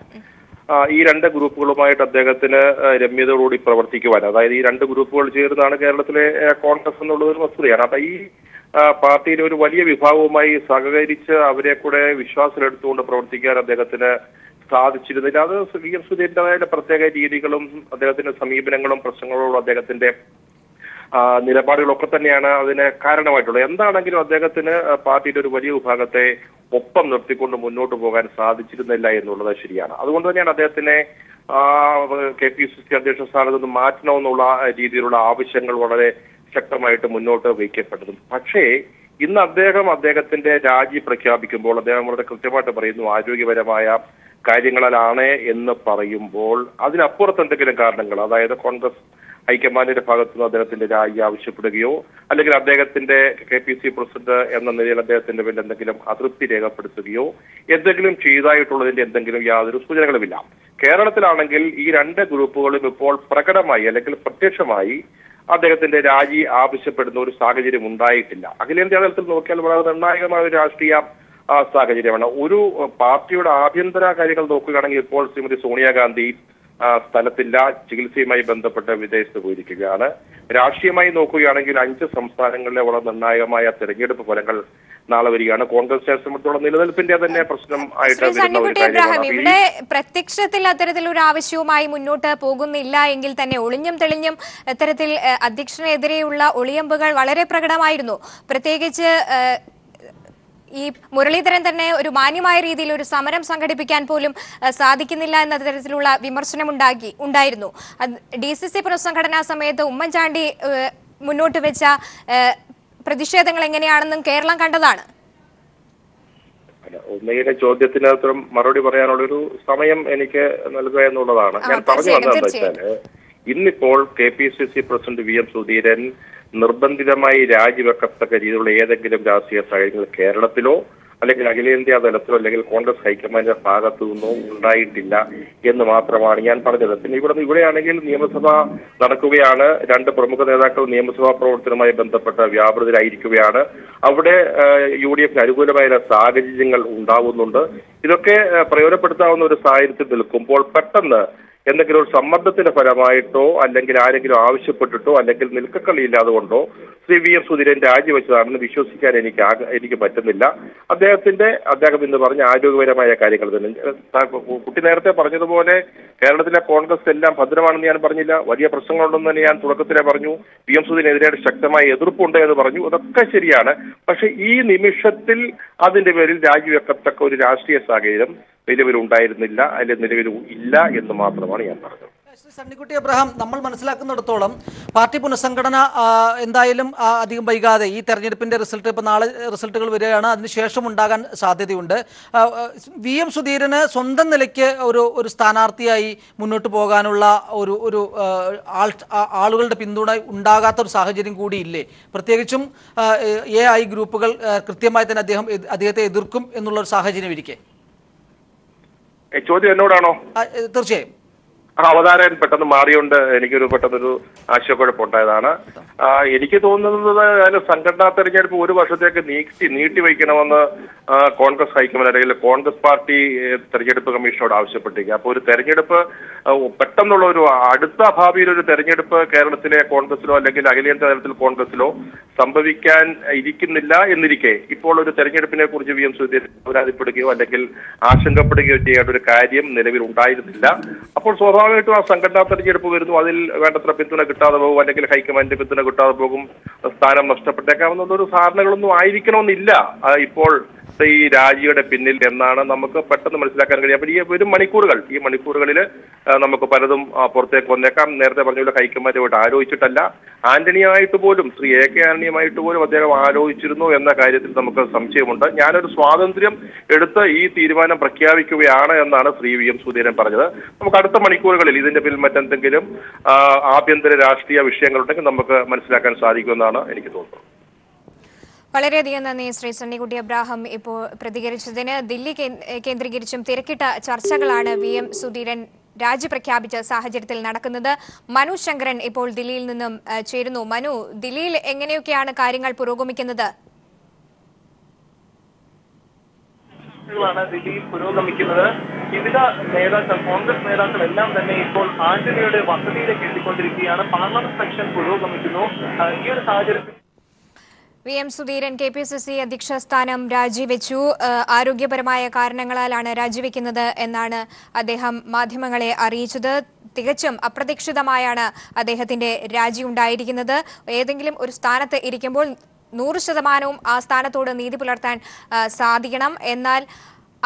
ഈ രണ്ട് ഗ്രൂപ്പുകളുമായിട്ട് അദ്ദേഹത്തിന് രമ്യതയോടുകൂടി പ്രവർത്തിക്കുവാൻ, അതായത് ഈ രണ്ട് ഗ്രൂപ്പുകൾ ചേർന്നാണ് കേരളത്തിലെ കോൺഗ്രസ് എന്നുള്ളത് ഒരു വസ്തുതയാണ്. അപ്പൊ ഈ പാർട്ടിയിലെ ഒരു വലിയ വിഭാഗവുമായി സഹകരിച്ച് അവരെ കൂടെ വിശ്വാസത്തിലെടുത്തുകൊണ്ട് പ്രവർത്തിക്കാൻ അദ്ദേഹത്തിന് സാധിച്ചിരുന്നില്ല. അത് വി എം സുധീരൻ്റെതായ പ്രത്യേക രീതികളും അദ്ദേഹത്തിന്റെ സമീപനങ്ങളും പ്രശ്നങ്ങളോടും അദ്ദേഹത്തിന്റെ നിലപാടുകളൊക്കെ തന്നെയാണ് അതിന് കാരണമായിട്ടുള്ളത്. എന്താണെങ്കിലും അദ്ദേഹത്തിന് പാർട്ടിയുടെ ഒരു വലിയ വിഭാഗത്തെ ഒപ്പം നിർത്തിക്കൊണ്ട് മുന്നോട്ട് പോകാൻ സാധിച്ചിരുന്നില്ല എന്നുള്ളത് ശരിയാണ്. അതുകൊണ്ട് തന്നെയാണ് അദ്ദേഹത്തിനെ കെ പി സി സി അധ്യക്ഷ സ്ഥാനത്ത് നിന്ന് മാറ്റണമെന്നുള്ള രീതിയിലുള്ള ആവശ്യങ്ങൾ വളരെ ശക്തമായിട്ട് മുന്നോട്ട് വയ്ക്കപ്പെട്ടതും. പക്ഷേ ഇന്ന് അദ്ദേഹം അദ്ദേഹത്തിന്റെ രാജി പ്രഖ്യാപിക്കുമ്പോൾ അദ്ദേഹം വളരെ കൃത്യമായിട്ട് പറയുന്നു ആരോഗ്യപരമായ കാര്യങ്ങളിലാണ് എന്ന് പറയുമ്പോൾ അതിനപ്പുറത്ത് എന്തെങ്കിലും കാരണങ്ങൾ, അതായത് കോൺഗ്രസ് ഹൈക്കമാൻഡിന്റെ ഭാഗത്തു നിന്ന് അദ്ദേഹത്തിന്റെ രാജി ആവശ്യപ്പെടുകയോ അല്ലെങ്കിൽ അദ്ദേഹത്തിന്റെ കെ പി സി പ്രസിഡന്റ് എന്ന നിലയിൽ അദ്ദേഹത്തിന്റെ പേരിൽ എന്തെങ്കിലും അതൃപ്തി രേഖപ്പെടുത്തുകയോ എന്തെങ്കിലും ചെയ്തായിട്ടുള്ളതിന്റെ എന്തെങ്കിലും യാതൊരു സൂചനകളുമില്ല. കേരളത്തിലാണെങ്കിൽ ഈ രണ്ട് ഗ്രൂപ്പുകളും ഇപ്പോൾ പ്രകടമായി അല്ലെങ്കിൽ പ്രത്യക്ഷമായി അദ്ദേഹത്തിന്റെ രാജി ആവശ്യപ്പെടുന്ന ഒരു സാഹചര്യം ഉണ്ടായിട്ടില്ല. അഖിലേന്ത്യാ തലത്തിൽ നോക്കിയാൽ വളരെ നിർണായകമായ ഒരു രാഷ്ട്രീയ സാഹചര്യമാണ്. ഒരു പാർട്ടിയുടെ ആഭ്യന്തര കാര്യങ്ങൾ നോക്കുകയാണെങ്കിൽ ഇപ്പോൾ ശ്രീമതി സോണിയാഗാന്ധി സ്ഥലത്തില്ല, ചികിത്സയുമായി ബന്ധപ്പെട്ട് വിദേശത്ത് പോയിരിക്കുകയാണ്. രാഷ്ട്രീയമായി നോക്കുകയാണെങ്കിൽ അഞ്ച് സംസ്ഥാനങ്ങളിലെ വളരെ നിർണായകമായ തെരഞ്ഞെടുപ്പ് ഫലങ്ങൾ നാളെ വരികയാണ്. കോൺഗ്രസിനെ സംബന്ധിച്ചോളം നിലനിൽപ്പിന്റെ തന്നെ പ്രശ്നം ആയിട്ട് ഇവിടെ പ്രത്യക്ഷത്തിൽ അത്തരത്തിലൊരു ആവശ്യവുമായി മുന്നോട്ട് പോകുന്നില്ല എങ്കിൽ തന്നെ ഒളിഞ്ഞും തെളിഞ്ഞും അത്തരത്തിൽ അധ്യക്ഷനെതിരെയുള്ള ഒളിയമ്പുകൾ വളരെ പ്രകടമായിരുന്നു. പ്രത്യേകിച്ച് ഈ മുരളീധരൻ തന്നെ ഒരു മാന്യമായ രീതിയിൽ ഒരു സമരം സംഘടിപ്പിക്കാൻ പോലും സാധിക്കുന്നില്ല എന്ന തരത്തിലുള്ള വിമർശനം ഉണ്ടാക്കി ഉണ്ടായിരുന്നു. ഡി സി സി പുനഃസംഘടനാ സമയത്ത് ഉമ്മൻചാണ്ടി മുന്നോട്ട് വെച്ച പ്രതിഷേധങ്ങൾ എങ്ങനെയാണെന്നും കേരളം കണ്ടതാണ്. ഉമ്മയുടെ ചോദ്യത്തിന് അത്തരം മറുപടി പറയാനുള്ളൊരു സമയം എനിക്ക് നൽകുക എന്നുള്ളതാണ് ഞാൻ പറഞ്ഞു വന്നതെന്ന് വെച്ചാല് ഇന്നിപ്പോൾ K P C C president V M Sudheeran നിർബന്ധിതമായി രാജിവെക്കത്തക്ക രീതിയിലുള്ള ഏതെങ്കിലും രാഷ്ട്രീയ സാഹചര്യങ്ങൾ കേരളത്തിലോ അല്ലെങ്കിൽ അഖിലേന്ത്യാ തലത്തിലോ അല്ലെങ്കിൽ കോൺഗ്രസ് ഹൈക്കമാൻഡിന്റെ ഭാഗത്തു നിന്നോ ഉണ്ടായിട്ടില്ല എന്ന് മാത്രമാണ് ഞാൻ പറഞ്ഞത്. പിന്നെ ഇവിടെ ഇവിടെയാണെങ്കിൽ നിയമസഭ നടക്കുകയാണ്. രണ്ട് പ്രമുഖ നേതാക്കൾ നിയമസഭാ പ്രവർത്തനവുമായി ബന്ധപ്പെട്ട വ്യാപൃതരായിരിക്കുകയാണ്. അവിടെ യു ഡി എഫിന് അനുകൂലമായ സാഹചര്യങ്ങൾ ഉണ്ടാവുന്നുണ്ട്. ഇതൊക്കെ പ്രയോജനപ്പെടുത്താവുന്ന ഒരു സാഹചര്യത്തിൽ നിൽക്കുമ്പോൾ പെട്ടെന്ന് എന്തെങ്കിലും ഒരു സമ്മർദ്ദത്തിന്റെ ഫലമായിട്ടോ അല്ലെങ്കിൽ ആരെങ്കിലും ആവശ്യപ്പെട്ടിട്ടോ അല്ലെങ്കിൽ നിൽക്കക്കളിയില്ലാതെ കൊണ്ടോ ശ്രീ വി എം സുധീരൻ രാജിവെച്ചതാണെന്ന് വിശ്വസിക്കാൻ എനിക്ക് എനിക്ക് പറ്റുന്നില്ല. അദ്ദേഹത്തിന്റെ അദ്ദേഹം ഇന്ന് പറഞ്ഞ ആരോഗ്യപരമായ കാര്യങ്ങൾ തന്നെ കുട്ടി നേരത്തെ പറഞ്ഞതുപോലെ കേരളത്തിലെ കോൺഗ്രസ് എല്ലാം ഭദ്രമാണെന്ന് ഞാൻ പറഞ്ഞില്ല. വലിയ പ്രശ്നങ്ങളുണ്ടെന്ന് തന്നെ ഞാൻ തുടക്കത്തിലെ പറഞ്ഞു. വി എം സുധീരനെതിരായിട്ട് ശക്തമായ എതിർപ്പുണ്ട് എന്ന് പറഞ്ഞു. അതൊക്കെ ശരിയാണ്. പക്ഷെ ഈ നിമിഷത്തിൽ അതിന്റെ പേരിൽ രാജിവെക്കത്തക്ക ഒരു രാഷ്ട്രീയ സാഹചര്യം നിലവിലുണ്ടായിരുന്നില്ല, അല്ലെങ്കിൽ നിലവിൽ ഇല്ല എന്ന് മാത്രമാണ് ഞാൻ പറഞ്ഞത്. सन्निकुट्टी अब्रहाम നമ്മൾ മനസ്സിലാക്കുന്നിടത്തോളം പാർട്ടി പുനഃസംഘടന എന്തായാലും അധികം വൈകാതെ ഈ തെരഞ്ഞെടുപ്പിന്റെ റിസൾട്ട് ഇപ്പോൾ നാളെ റിസൾട്ടുകൾ വരികയാണ് അതിനുശേഷം ഉണ്ടാകാൻ സാധ്യതയുണ്ട് വിഎം സുധീരനെ സ്വന്തം നിലയ്ക്ക് ഒരു ഒരു സ്ഥാനാർത്ഥിയായി മുന്നോട്ട് പോകാനുള്ള ഒരു ഒരു ആളുകളുടെ പിന്തുണ ഉണ്ടാകാത്ത ഒരു സാഹചര്യം കൂടി ഇല്ലേ പ്രത്യേകിച്ചും എഐ ഗ്രൂപ്പുകൾ കൃത്യമായി തന്നെ അദ്ദേഹം അദ്ദേഹത്തെ എതിർക്കും എന്നുള്ള ഒരു സാഹചര്യം ഇരിക്കേ ചോദ്യം എന്നോടാണോ തീർച്ചയായും അവതാരകൻ പെട്ടെന്ന് മാറിയോണ്ട് എനിക്കൊരു പെട്ടെന്നൊരു ആശയക്കുഴപ്പമുണ്ടായതാണ് എനിക്ക് തോന്നുന്നത് അതിന് സംഘടനാ തെരഞ്ഞെടുപ്പ് ഒരു വർഷത്തേക്ക് നീക്കി നീട്ടിവെക്കണമെന്ന് കോൺഗ്രസ് ഹൈക്കമാൻഡ് അല്ലെങ്കിൽ കോൺഗ്രസ് പാർട്ടി തെരഞ്ഞെടുപ്പ് കമ്മീഷനോട് ആവശ്യപ്പെട്ടിരിക്കുക അപ്പോൾ ഒരു തെരഞ്ഞെടുപ്പ് പെട്ടെന്നുള്ള ഒരു അടുത്ത ഭാവിയിൽ ഒരു തെരഞ്ഞെടുപ്പ് കേരളത്തിലെ കോൺഗ്രസിലോ അല്ലെങ്കിൽ അഖിലേന്ത്യാ തലത്തിൽ കോൺഗ്രസിലോ സംഭവിക്കാൻ ഇരിക്കുന്നില്ല എന്നിരിക്കെ ഇപ്പോൾ ഒരു തെരഞ്ഞെടുപ്പിനെ കുറിച്ച് വി എം സുധീരൻ പരാതിപ്പെടുകയോ അല്ലെങ്കിൽ ആശങ്കപ്പെടുകയോ ചെയ്യേണ്ട ഒരു കാര്യം നിലവിൽ ഉണ്ടായിരുന്നില്ല അപ്പോൾ സ്വാഭാവിക സ്വാഭാവികമായിട്ടും ആ സംഘടനാ തെരഞ്ഞെടുപ്പ് വരുന്നു അതിൽ വേണ്ടത്ര പിന്തുണ കിട്ടാതെ പോകും അല്ലെങ്കിൽ ഹൈക്കമാൻഡിന്റെ പിന്തുണ കിട്ടാതെ പോകും സ്ഥാനം നഷ്ടപ്പെട്ടേക്കാവുന്നൊരു ധാരണകളൊന്നും ആയിരിക്കണമെന്നില്ല ഇപ്പോൾ ഈ രാജിയുടെ പിന്നിൽ എന്നാണ് നമുക്ക് പെട്ടെന്ന് മനസ്സിലാക്കാൻ കഴിയും അപ്പോൾ ഈ വരും മണിക്കൂറുകൾ ഈ മണിക്കൂറുകളിൽ നമുക്ക് പലതും പുറത്തേക്ക് വന്നേക്കാം നേരത്തെ പറഞ്ഞുള്ള ഹൈക്കമാൻഡുമായിട്ട് ആലോചിച്ചിട്ടല്ല ആന്റണിയായിട്ട് പോലും ശ്രീ എ കെ ആന്റണിയുമായിട്ട് പോലും അദ്ദേഹം ആലോചിച്ചിരുന്നു എന്ന കാര്യത്തിൽ നമുക്ക് സംശയമുണ്ട് ഞാനൊരു സ്വാതന്ത്ര്യം എടുത്ത് ഈ തീരുമാനം പ്രഖ്യാപിക്കുകയാണ് എന്നാണ് ശ്രീ വി എം സുധീരൻ പറഞ്ഞത് നമുക്ക് അടുത്ത മണിക്കൂർ ഇതിന്റെ പിന്നിൽ മറ്റെന്തെങ്കിലും ആഭ്യന്തര രാഷ്ട്രീയ വിഷയങ്ങളുണ്ടെങ്കിൽ നമുക്ക് മനസ്സിലാക്കാൻ സാധിക്കുമെന്നാണ് എനിക്ക് തോന്നുന്നത് വളരെയധികം നന്ദി ശ്രീ സണ്ണിക്കുട്ടി അബ്രാഹം ഇപ്പോൾ പ്രതികരിച്ചതിന് ദില്ലി കേന്ദ്രീകരിച്ചും തിരക്കിട്ട ചർച്ചകളാണ് വി എം സുധീരൻ രാജി പ്രഖ്യാപിച്ച സാഹചര്യത്തിൽ നടക്കുന്നത് മനു ശങ്കരൻ ഇപ്പോൾ ദില്ലിയിൽ നിന്നും ചേരുന്നു മനു ദില്ലിയിൽ എങ്ങനെയൊക്കെയാണ് കാര്യങ്ങൾ പുരോഗമിക്കുന്നത് ദില്ലിയിൽ പുരോഗമിക്കുന്നത് വിവിധ നേതാക്കൾ കോൺഗ്രസ് നേതാക്കൾ എല്ലാം തന്നെ ഇപ്പോൾ ആന്റണിയുടെ വസതിയിലേക്ക് എത്തിക്കൊണ്ടിരിക്കുകയാണ് പാർലമെന്റ് സെക്ഷൻ പുരോഗമിക്കുന്നു ഈ ഒരു സാഹചര്യത്തിൽ V M Sudheeran K P C C അധ്യക്ഷ സ്ഥാനം രാജിവെച്ചു ആരോഗ്യപരമായ കാരണങ്ങളാലാണ് രാജിവെക്കുന്നത് എന്നാണ് അദ്ദേഹം മാധ്യമങ്ങളെ അറിയിച്ചത് തികച്ചും അപ്രതീക്ഷിതമായാണ് അദ്ദേഹത്തിന്റെ രാജി ഉണ്ടായിരിക്കുന്നത് ഏതെങ്കിലും ഒരു സ്ഥാനത്ത് ഇരിക്കുമ്പോൾ നൂറ് ശതമാനവും ആ സ്ഥാനത്തോട് നീതി പുലർത്താൻ സാധിക്കണം എന്നാൽ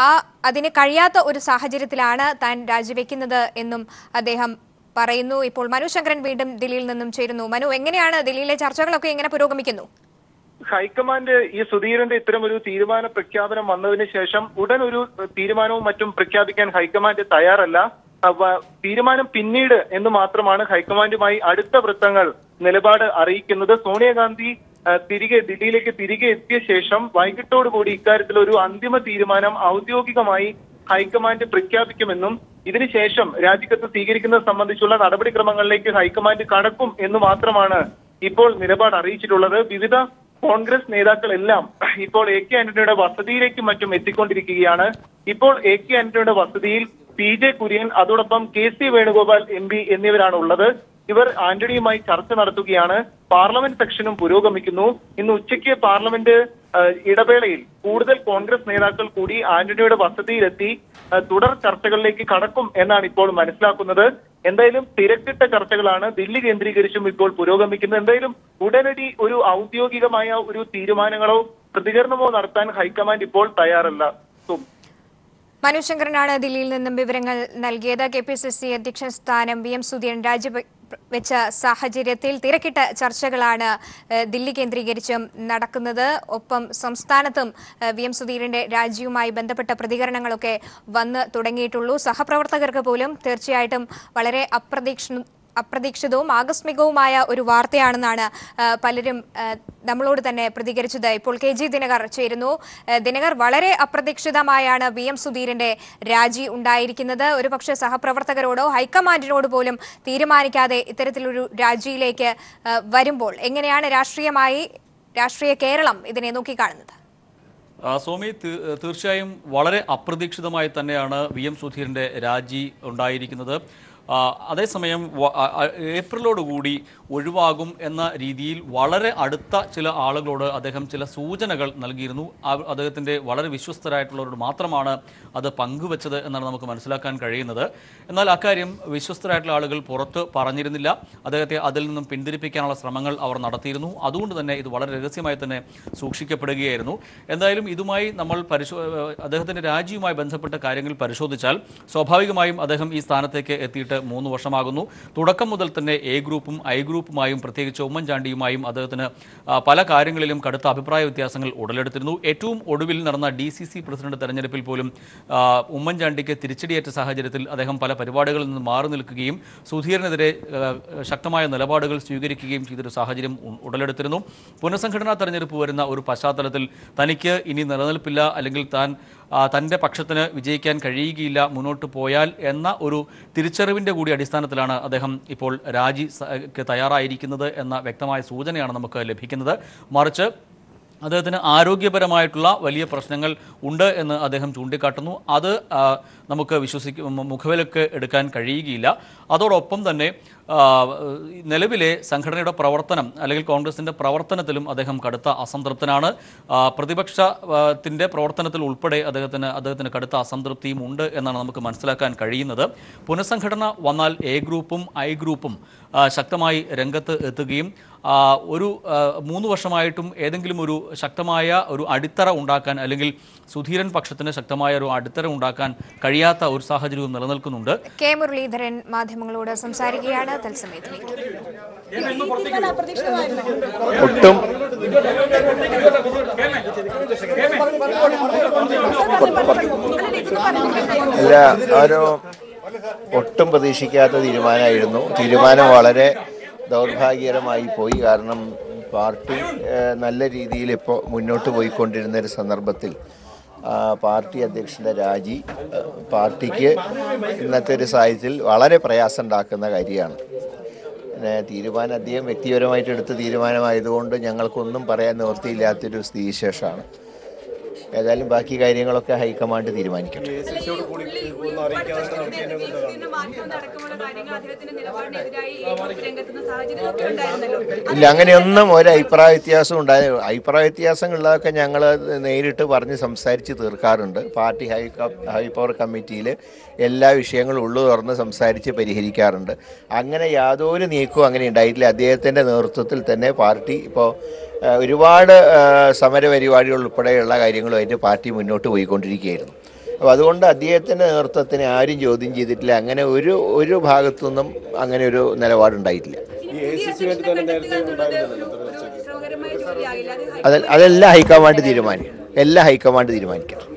ആ അതിന് കഴിയാത്ത ഒരു സാഹചര്യത്തിലാണ് താൻ രാജിവെക്കുന്നത് എന്നും അദ്ദേഹം പറയുന്നു ഇപ്പോൾ മനു ശങ്കരൻ വീണ്ടും ദില്ലിയിൽ നിന്നും ചേരുന്നു മനു എങ്ങനെയാണ് ദില്ലിയിലെ ചർച്ചകളൊക്കെ എങ്ങനെ പുരോഗമിക്കുന്നു ഹൈക്കമാൻഡ് ഈ സുധീരന്റെ ഇത്തരം ഒരു തീരുമാന പ്രഖ്യാപനം വന്നതിന് ശേഷം ഉടൻ ഒരു തീരുമാനവും മറ്റും പ്രഖ്യാപിക്കാൻ ഹൈക്കമാൻഡ് തയ്യാറല്ല തീരുമാനം പിന്നീട് എന്ന് മാത്രമാണ് ഹൈക്കമാൻഡുമായി അടുത്ത വൃത്തങ്ങൾ നിലപാട് അറിയിക്കുന്നത് സോണിയാഗാന്ധി തിരികെ ദില്ലിയിലേക്ക് തിരികെ എത്തിയ ശേഷം വൈകിട്ടോടുകൂടി ഇക്കാര്യത്തിൽ ഒരു അന്തിമ തീരുമാനം ഔദ്യോഗികമായി ഹൈക്കമാൻഡ് പ്രഖ്യാപിക്കുമെന്നും ഇതിനുശേഷം രാജിക്കത്ത് സ്വീകരിക്കുന്നത് സംബന്ധിച്ചുള്ള നടപടിക്രമങ്ങളിലേക്ക് ഹൈക്കമാൻഡ് കടക്കും എന്ന് മാത്രമാണ് ഇപ്പോൾ നിലപാട് അറിയിച്ചിട്ടുള്ളത് വിവിധ കോൺഗ്രസ് നേതാക്കളെല്ലാം ഇപ്പോൾ എ കെ ആന്റണിയുടെ വസതിയിലേക്ക് മറ്റും എത്തിക്കൊണ്ടിരിക്കുകയാണ് ഇപ്പോൾ എ കെ ആന്റണിയുടെ വസതിയിൽ പി ജെ കുര്യൻ അതോടൊപ്പം K C Venugopal M P എന്നിവരാണ് ഉള്ളത് ഇവർ ആന്റണിയുമായി ചർച്ച നടത്തുകയാണ് പാർലമെന്റ് സെക്ഷനും പുരോഗമിക്കുന്നു ഇന്ന് ഉച്ചയ്ക്ക് പാർലമെന്റ് ഇടവേളയിൽ കൂടുതൽ കോൺഗ്രസ് നേതാക്കൾ കൂടി ആന്റണിയുടെ വസതിയിലെത്തി തുടർ ചർച്ചകളിലേക്ക് കടക്കും എന്നാണ് ഇപ്പോൾ മനസ്സിലാക്കുന്നത് എന്തായാലും തിരക്കിട്ട ചർച്ചകളാണ് ദില്ലി കേന്ദ്രീകരിച്ചും ഇപ്പോൾ പുരോഗമിക്കുന്നത് എന്തായാലും ഉടനടി ഒരു ഔദ്യോഗികമായ ഒരു തീരുമാനങ്ങളോ പ്രതികരണമോ നടത്താൻ ഹൈക്കമാൻഡ് ഇപ്പോൾ തയ്യാറല്ല മനു ശങ്കരനാണ് ദില്ലിയിൽ നിന്നും വിവരങ്ങൾ നൽകിയത് കെ പി സി സി അധ്യക്ഷ സ്ഥാനം വി എം സുധീരൻ രാജിവെച്ച സാഹചര്യത്തിൽ തിരക്കിട്ട ചർച്ചകളാണ് ദില്ലി കേന്ദ്രീകരിച്ചും നടക്കുന്നത് ഒപ്പം സംസ്ഥാനത്തും വി എം സുധീരന്റെ രാജിയുമായി ബന്ധപ്പെട്ട പ്രതികരണങ്ങളൊക്കെ വന്ന് തുടങ്ങിയിട്ടുള്ളൂ സഹപ്രവർത്തകർക്ക് പോലും തീർച്ചയായിട്ടും വളരെ അപ്രതീക്ഷ അപ്രതീക്ഷിതവും ആകസ്മികവുമായ ഒരു വാർത്തയാണെന്നാണ് പലരും നമ്മളോട് തന്നെ പ്രതികരിച്ചത് ഇപ്പോൾ കെ ജി ദിനകർ ചേരുന്നു ദിനകർ വളരെ അപ്രതീക്ഷിതമായാണ് വി എം സുധീരന്റെ രാജി ഉണ്ടായിരിക്കുന്നത് ഒരു പക്ഷേ സഹപ്രവർത്തകരോടോ ഹൈക്കമാൻഡിനോട് പോലും തീരുമാനിക്കാതെ ഇത്തരത്തിലൊരു രാജിയിലേക്ക് വരുമ്പോൾ എങ്ങനെയാണ് രാഷ്ട്രീയമായി രാഷ്ട്രീയ കേരളം ഇതിനെ നോക്കിക്കാണുന്നത് സോമി തീർച്ചയായും വളരെ അപ്രതീക്ഷിതമായി തന്നെയാണ് വി എം സുധീരന്റെ രാജി ഉണ്ടായിരിക്കുന്നത് അതേസമയം ഏപ്രിലോടുകൂടി ഒഴിവാകും എന്ന രീതിയിൽ വളരെ അടുത്ത ചില ആളുകളോട് അദ്ദേഹം ചില സൂചനകൾ നൽകിയിരുന്നു അദ്ദേഹത്തിൻ്റെ വളരെ വിശ്വസ്തരായിട്ടുള്ളവരോട് മാത്രമാണ് അത് പങ്കുവച്ചത് എന്നാണ് നമുക്ക് മനസ്സിലാക്കാൻ കഴിയുന്നത് എന്നാൽ അക്കാര്യം വിശ്വസ്തരായിട്ടുള്ള ആളുകൾ പുറത്ത് പറഞ്ഞിരുന്നില്ല അദ്ദേഹത്തെ അതിൽ നിന്നും പിന്തിരിപ്പിക്കാനുള്ള ശ്രമങ്ങൾ അവർ നടത്തിയിരുന്നു അതുകൊണ്ട് തന്നെ ഇത് വളരെ രഹസ്യമായി തന്നെ സൂക്ഷിക്കപ്പെടുകയായിരുന്നു എന്തായാലും ഇതുമായി നമ്മൾ പരിശോ അദ്ദേഹത്തിൻ്റെ രാജിയുമായി ബന്ധപ്പെട്ട കാര്യങ്ങൾ പരിശോധിച്ചാൽ സ്വാഭാവികമായും അദ്ദേഹം ഈ സ്ഥാനത്തേക്ക് എത്തിയിട്ട് മൂന്ന് വർഷമാകുന്നു. തുടക്കം മുതൽ തന്നെ എ ഗ്രൂപ്പും ഐ ഗ്രൂപ്പുമായും പ്രത്യേകിച്ച് ഉമ്മൻചാണ്ടിയുമായും അദ്ദേഹത്തിന് പല കാര്യങ്ങളിലും കടുത്ത അഭിപ്രായ വ്യത്യാസങ്ങൾ ഉടലെടുത്തിരുന്നു. ഏറ്റവും ഒടുവിൽ നടന്ന ഡി സി സി പ്രസിഡന്റ് തെരഞ്ഞെടുപ്പിൽ പോലും ഉമ്മൻചാണ്ടിക്ക് തിരിച്ചടിയേറ്റ സാഹചര്യത്തിൽ അദ്ദേഹം പല പരിപാടികളിൽ നിന്ന് മാറി നിൽക്കുകയും സുധീരനെതിരെ ശക്തമായ നിലപാടുകൾ സ്വീകരിക്കുകയും ചെയ്തൊരു സാഹചര്യം ഉടലെടുത്തിരുന്നു. പുനഃസംഘടനാ തെരഞ്ഞെടുപ്പ് വരുന്ന ഒരു പശ്ചാത്തലത്തിൽ തനിക്ക് ഇനി നിലനിൽപ്പില്ല, അല്ലെങ്കിൽ താൻ തൻ്റെ പക്ഷത്തിന് വിജയിക്കാൻ കഴിയുകയില്ല മുന്നോട്ട് പോയാൽ എന്ന ഒരു തിരിച്ചറിവിൻ്റെ കൂടി അടിസ്ഥാനത്തിലാണ് അദ്ദേഹം ഇപ്പോൾ രാജിക്ക് തയ്യാറായിരിക്കുന്നത് എന്ന വ്യക്തമായ സൂചനയാണ് നമുക്ക് ലഭിക്കുന്നത്. മറിച്ച് അദ്ദേഹത്തിന് ആരോഗ്യപരമായിട്ടുള്ള വലിയ പ്രശ്നങ്ങൾ ഉണ്ട് എന്ന് അദ്ദേഹം ചൂണ്ടിക്കാട്ടുന്നു. അത് നമുക്ക് വിശ്വസിക്ക മുഖവിലക്ക് എടുക്കാൻ കഴിയുകയില്ല. അതോടൊപ്പം തന്നെ നിലവിലെ സംഘടനയുടെ പ്രവർത്തനം അല്ലെങ്കിൽ കോൺഗ്രസിൻ്റെ പ്രവർത്തനത്തിലും അദ്ദേഹം കടുത്ത അസംതൃപ്തനാണ്. പ്രതിപക്ഷത്തിൻ്റെ പ്രവർത്തനത്തിൽ ഉൾപ്പെടെ അദ്ദേഹത്തിന് അദ്ദേഹത്തിന് കടുത്ത അസംതൃപ്തിയും ഉണ്ട് എന്നാണ് നമുക്ക് മനസ്സിലാക്കാൻ കഴിയുന്നത്. പുനഃസംഘടന വന്നാൽ എ ഗ്രൂപ്പും ഐ ഗ്രൂപ്പും ശക്തമായി രംഗത്ത് എത്തുകയും ഒരു മൂന്ന് വർഷമായിട്ടും ഏതെങ്കിലും ഒരു ശക്തമായ ഒരു അടിത്തറ ഉണ്ടാക്കാൻ, അല്ലെങ്കിൽ സുധീരൻ പക്ഷത്തിന് ശക്തമായ ഒരു അടിത്തറ ഉണ്ടാക്കാൻ കഴിയാത്ത ഒരു സാഹചര്യവും നിലനിൽക്കുന്നുണ്ട്. കെ മുരളീധരൻ മാധ്യമങ്ങളോട് സംസാരിക്കുകയാണ്. ഒട്ടും ഒരു ഒട്ടും പ്രതീക്ഷിക്കാത്ത തീരുമാനമായിരുന്നു. തീരുമാനം വളരെ ദൗർഭാഗ്യകരമായി പോയി. കാരണം പാർട്ടി നല്ല രീതിയിൽ ഇപ്പോൾ മുന്നോട്ട് പോയിക്കൊണ്ടിരുന്ന ഒരു സന്ദർഭത്തിൽ പാർട്ടി അധ്യക്ഷൻ്റെ രാജി പാർട്ടിക്ക് ഇന്നത്തെ ഒരു സാഹചര്യത്തിൽ വളരെ പ്രയാസം ഉണ്ടാക്കുന്ന കാര്യമാണ്. പിന്നെ തീരുമാനം അദ്ദേഹം വ്യക്തിപരമായിട്ട് എടുത്ത തീരുമാനമായതുകൊണ്ട് ഞങ്ങൾക്കൊന്നും പറയാൻ നിവൃത്തിയില്ലാത്തൊരു സ്ഥിതിവിശേഷമാണ്. ഏതായാലും ബാക്കി കാര്യങ്ങളൊക്കെ ഹൈക്കമാൻഡ് തീരുമാനിക്കട്ടെ. ഇല്ല, അങ്ങനെയൊന്നും ഒരു അഭിപ്രായ വ്യത്യാസം ഉണ്ടായ അഭിപ്രായ വ്യത്യാസമുള്ളതൊക്കെ ഞങ്ങൾ നേരിട്ട് പറഞ്ഞ് സംസാരിച്ച് തീർക്കാറുണ്ട്. പാർട്ടി ഹൈ ഹൈപ്പവർ കമ്മിറ്റിയിൽ എല്ലാ വിഷയങ്ങളും ഉള്ളു തുറന്ന് സംസാരിച്ച് പരിഹരിക്കാറുണ്ട്. അങ്ങനെ യാതൊരു നീക്കവും അങ്ങനെ ഉണ്ടായിട്ടില്ല. അദ്ദേഹത്തിൻ്റെ നേതൃത്വത്തിൽ തന്നെ പാർട്ടി ഇപ്പോൾ ഒരുപാട് സമരപരിപാടികൾ ഉൾപ്പെടെയുള്ള കാര്യങ്ങളുമായിട്ട് പാർട്ടി മുന്നോട്ട് പോയിക്കൊണ്ടിരിക്കുകയായിരുന്നു. അപ്പോൾ അതുകൊണ്ട് അദ്ദേഹത്തിൻ്റെ നേതൃത്വത്തിന് ആരും ചോദ്യം ചെയ്തിട്ടില്ല. അങ്ങനെ ഒരു ഒരു ഭാഗത്തു നിന്നും അങ്ങനെ ഒരു നിലപാടുണ്ടായിട്ടില്ല. അതെല്ലാം ഹൈക്കമാൻഡ് തീരുമാനിക്കും. എല്ലാം ഹൈക്കമാൻഡ് തീരുമാനിക്കണം.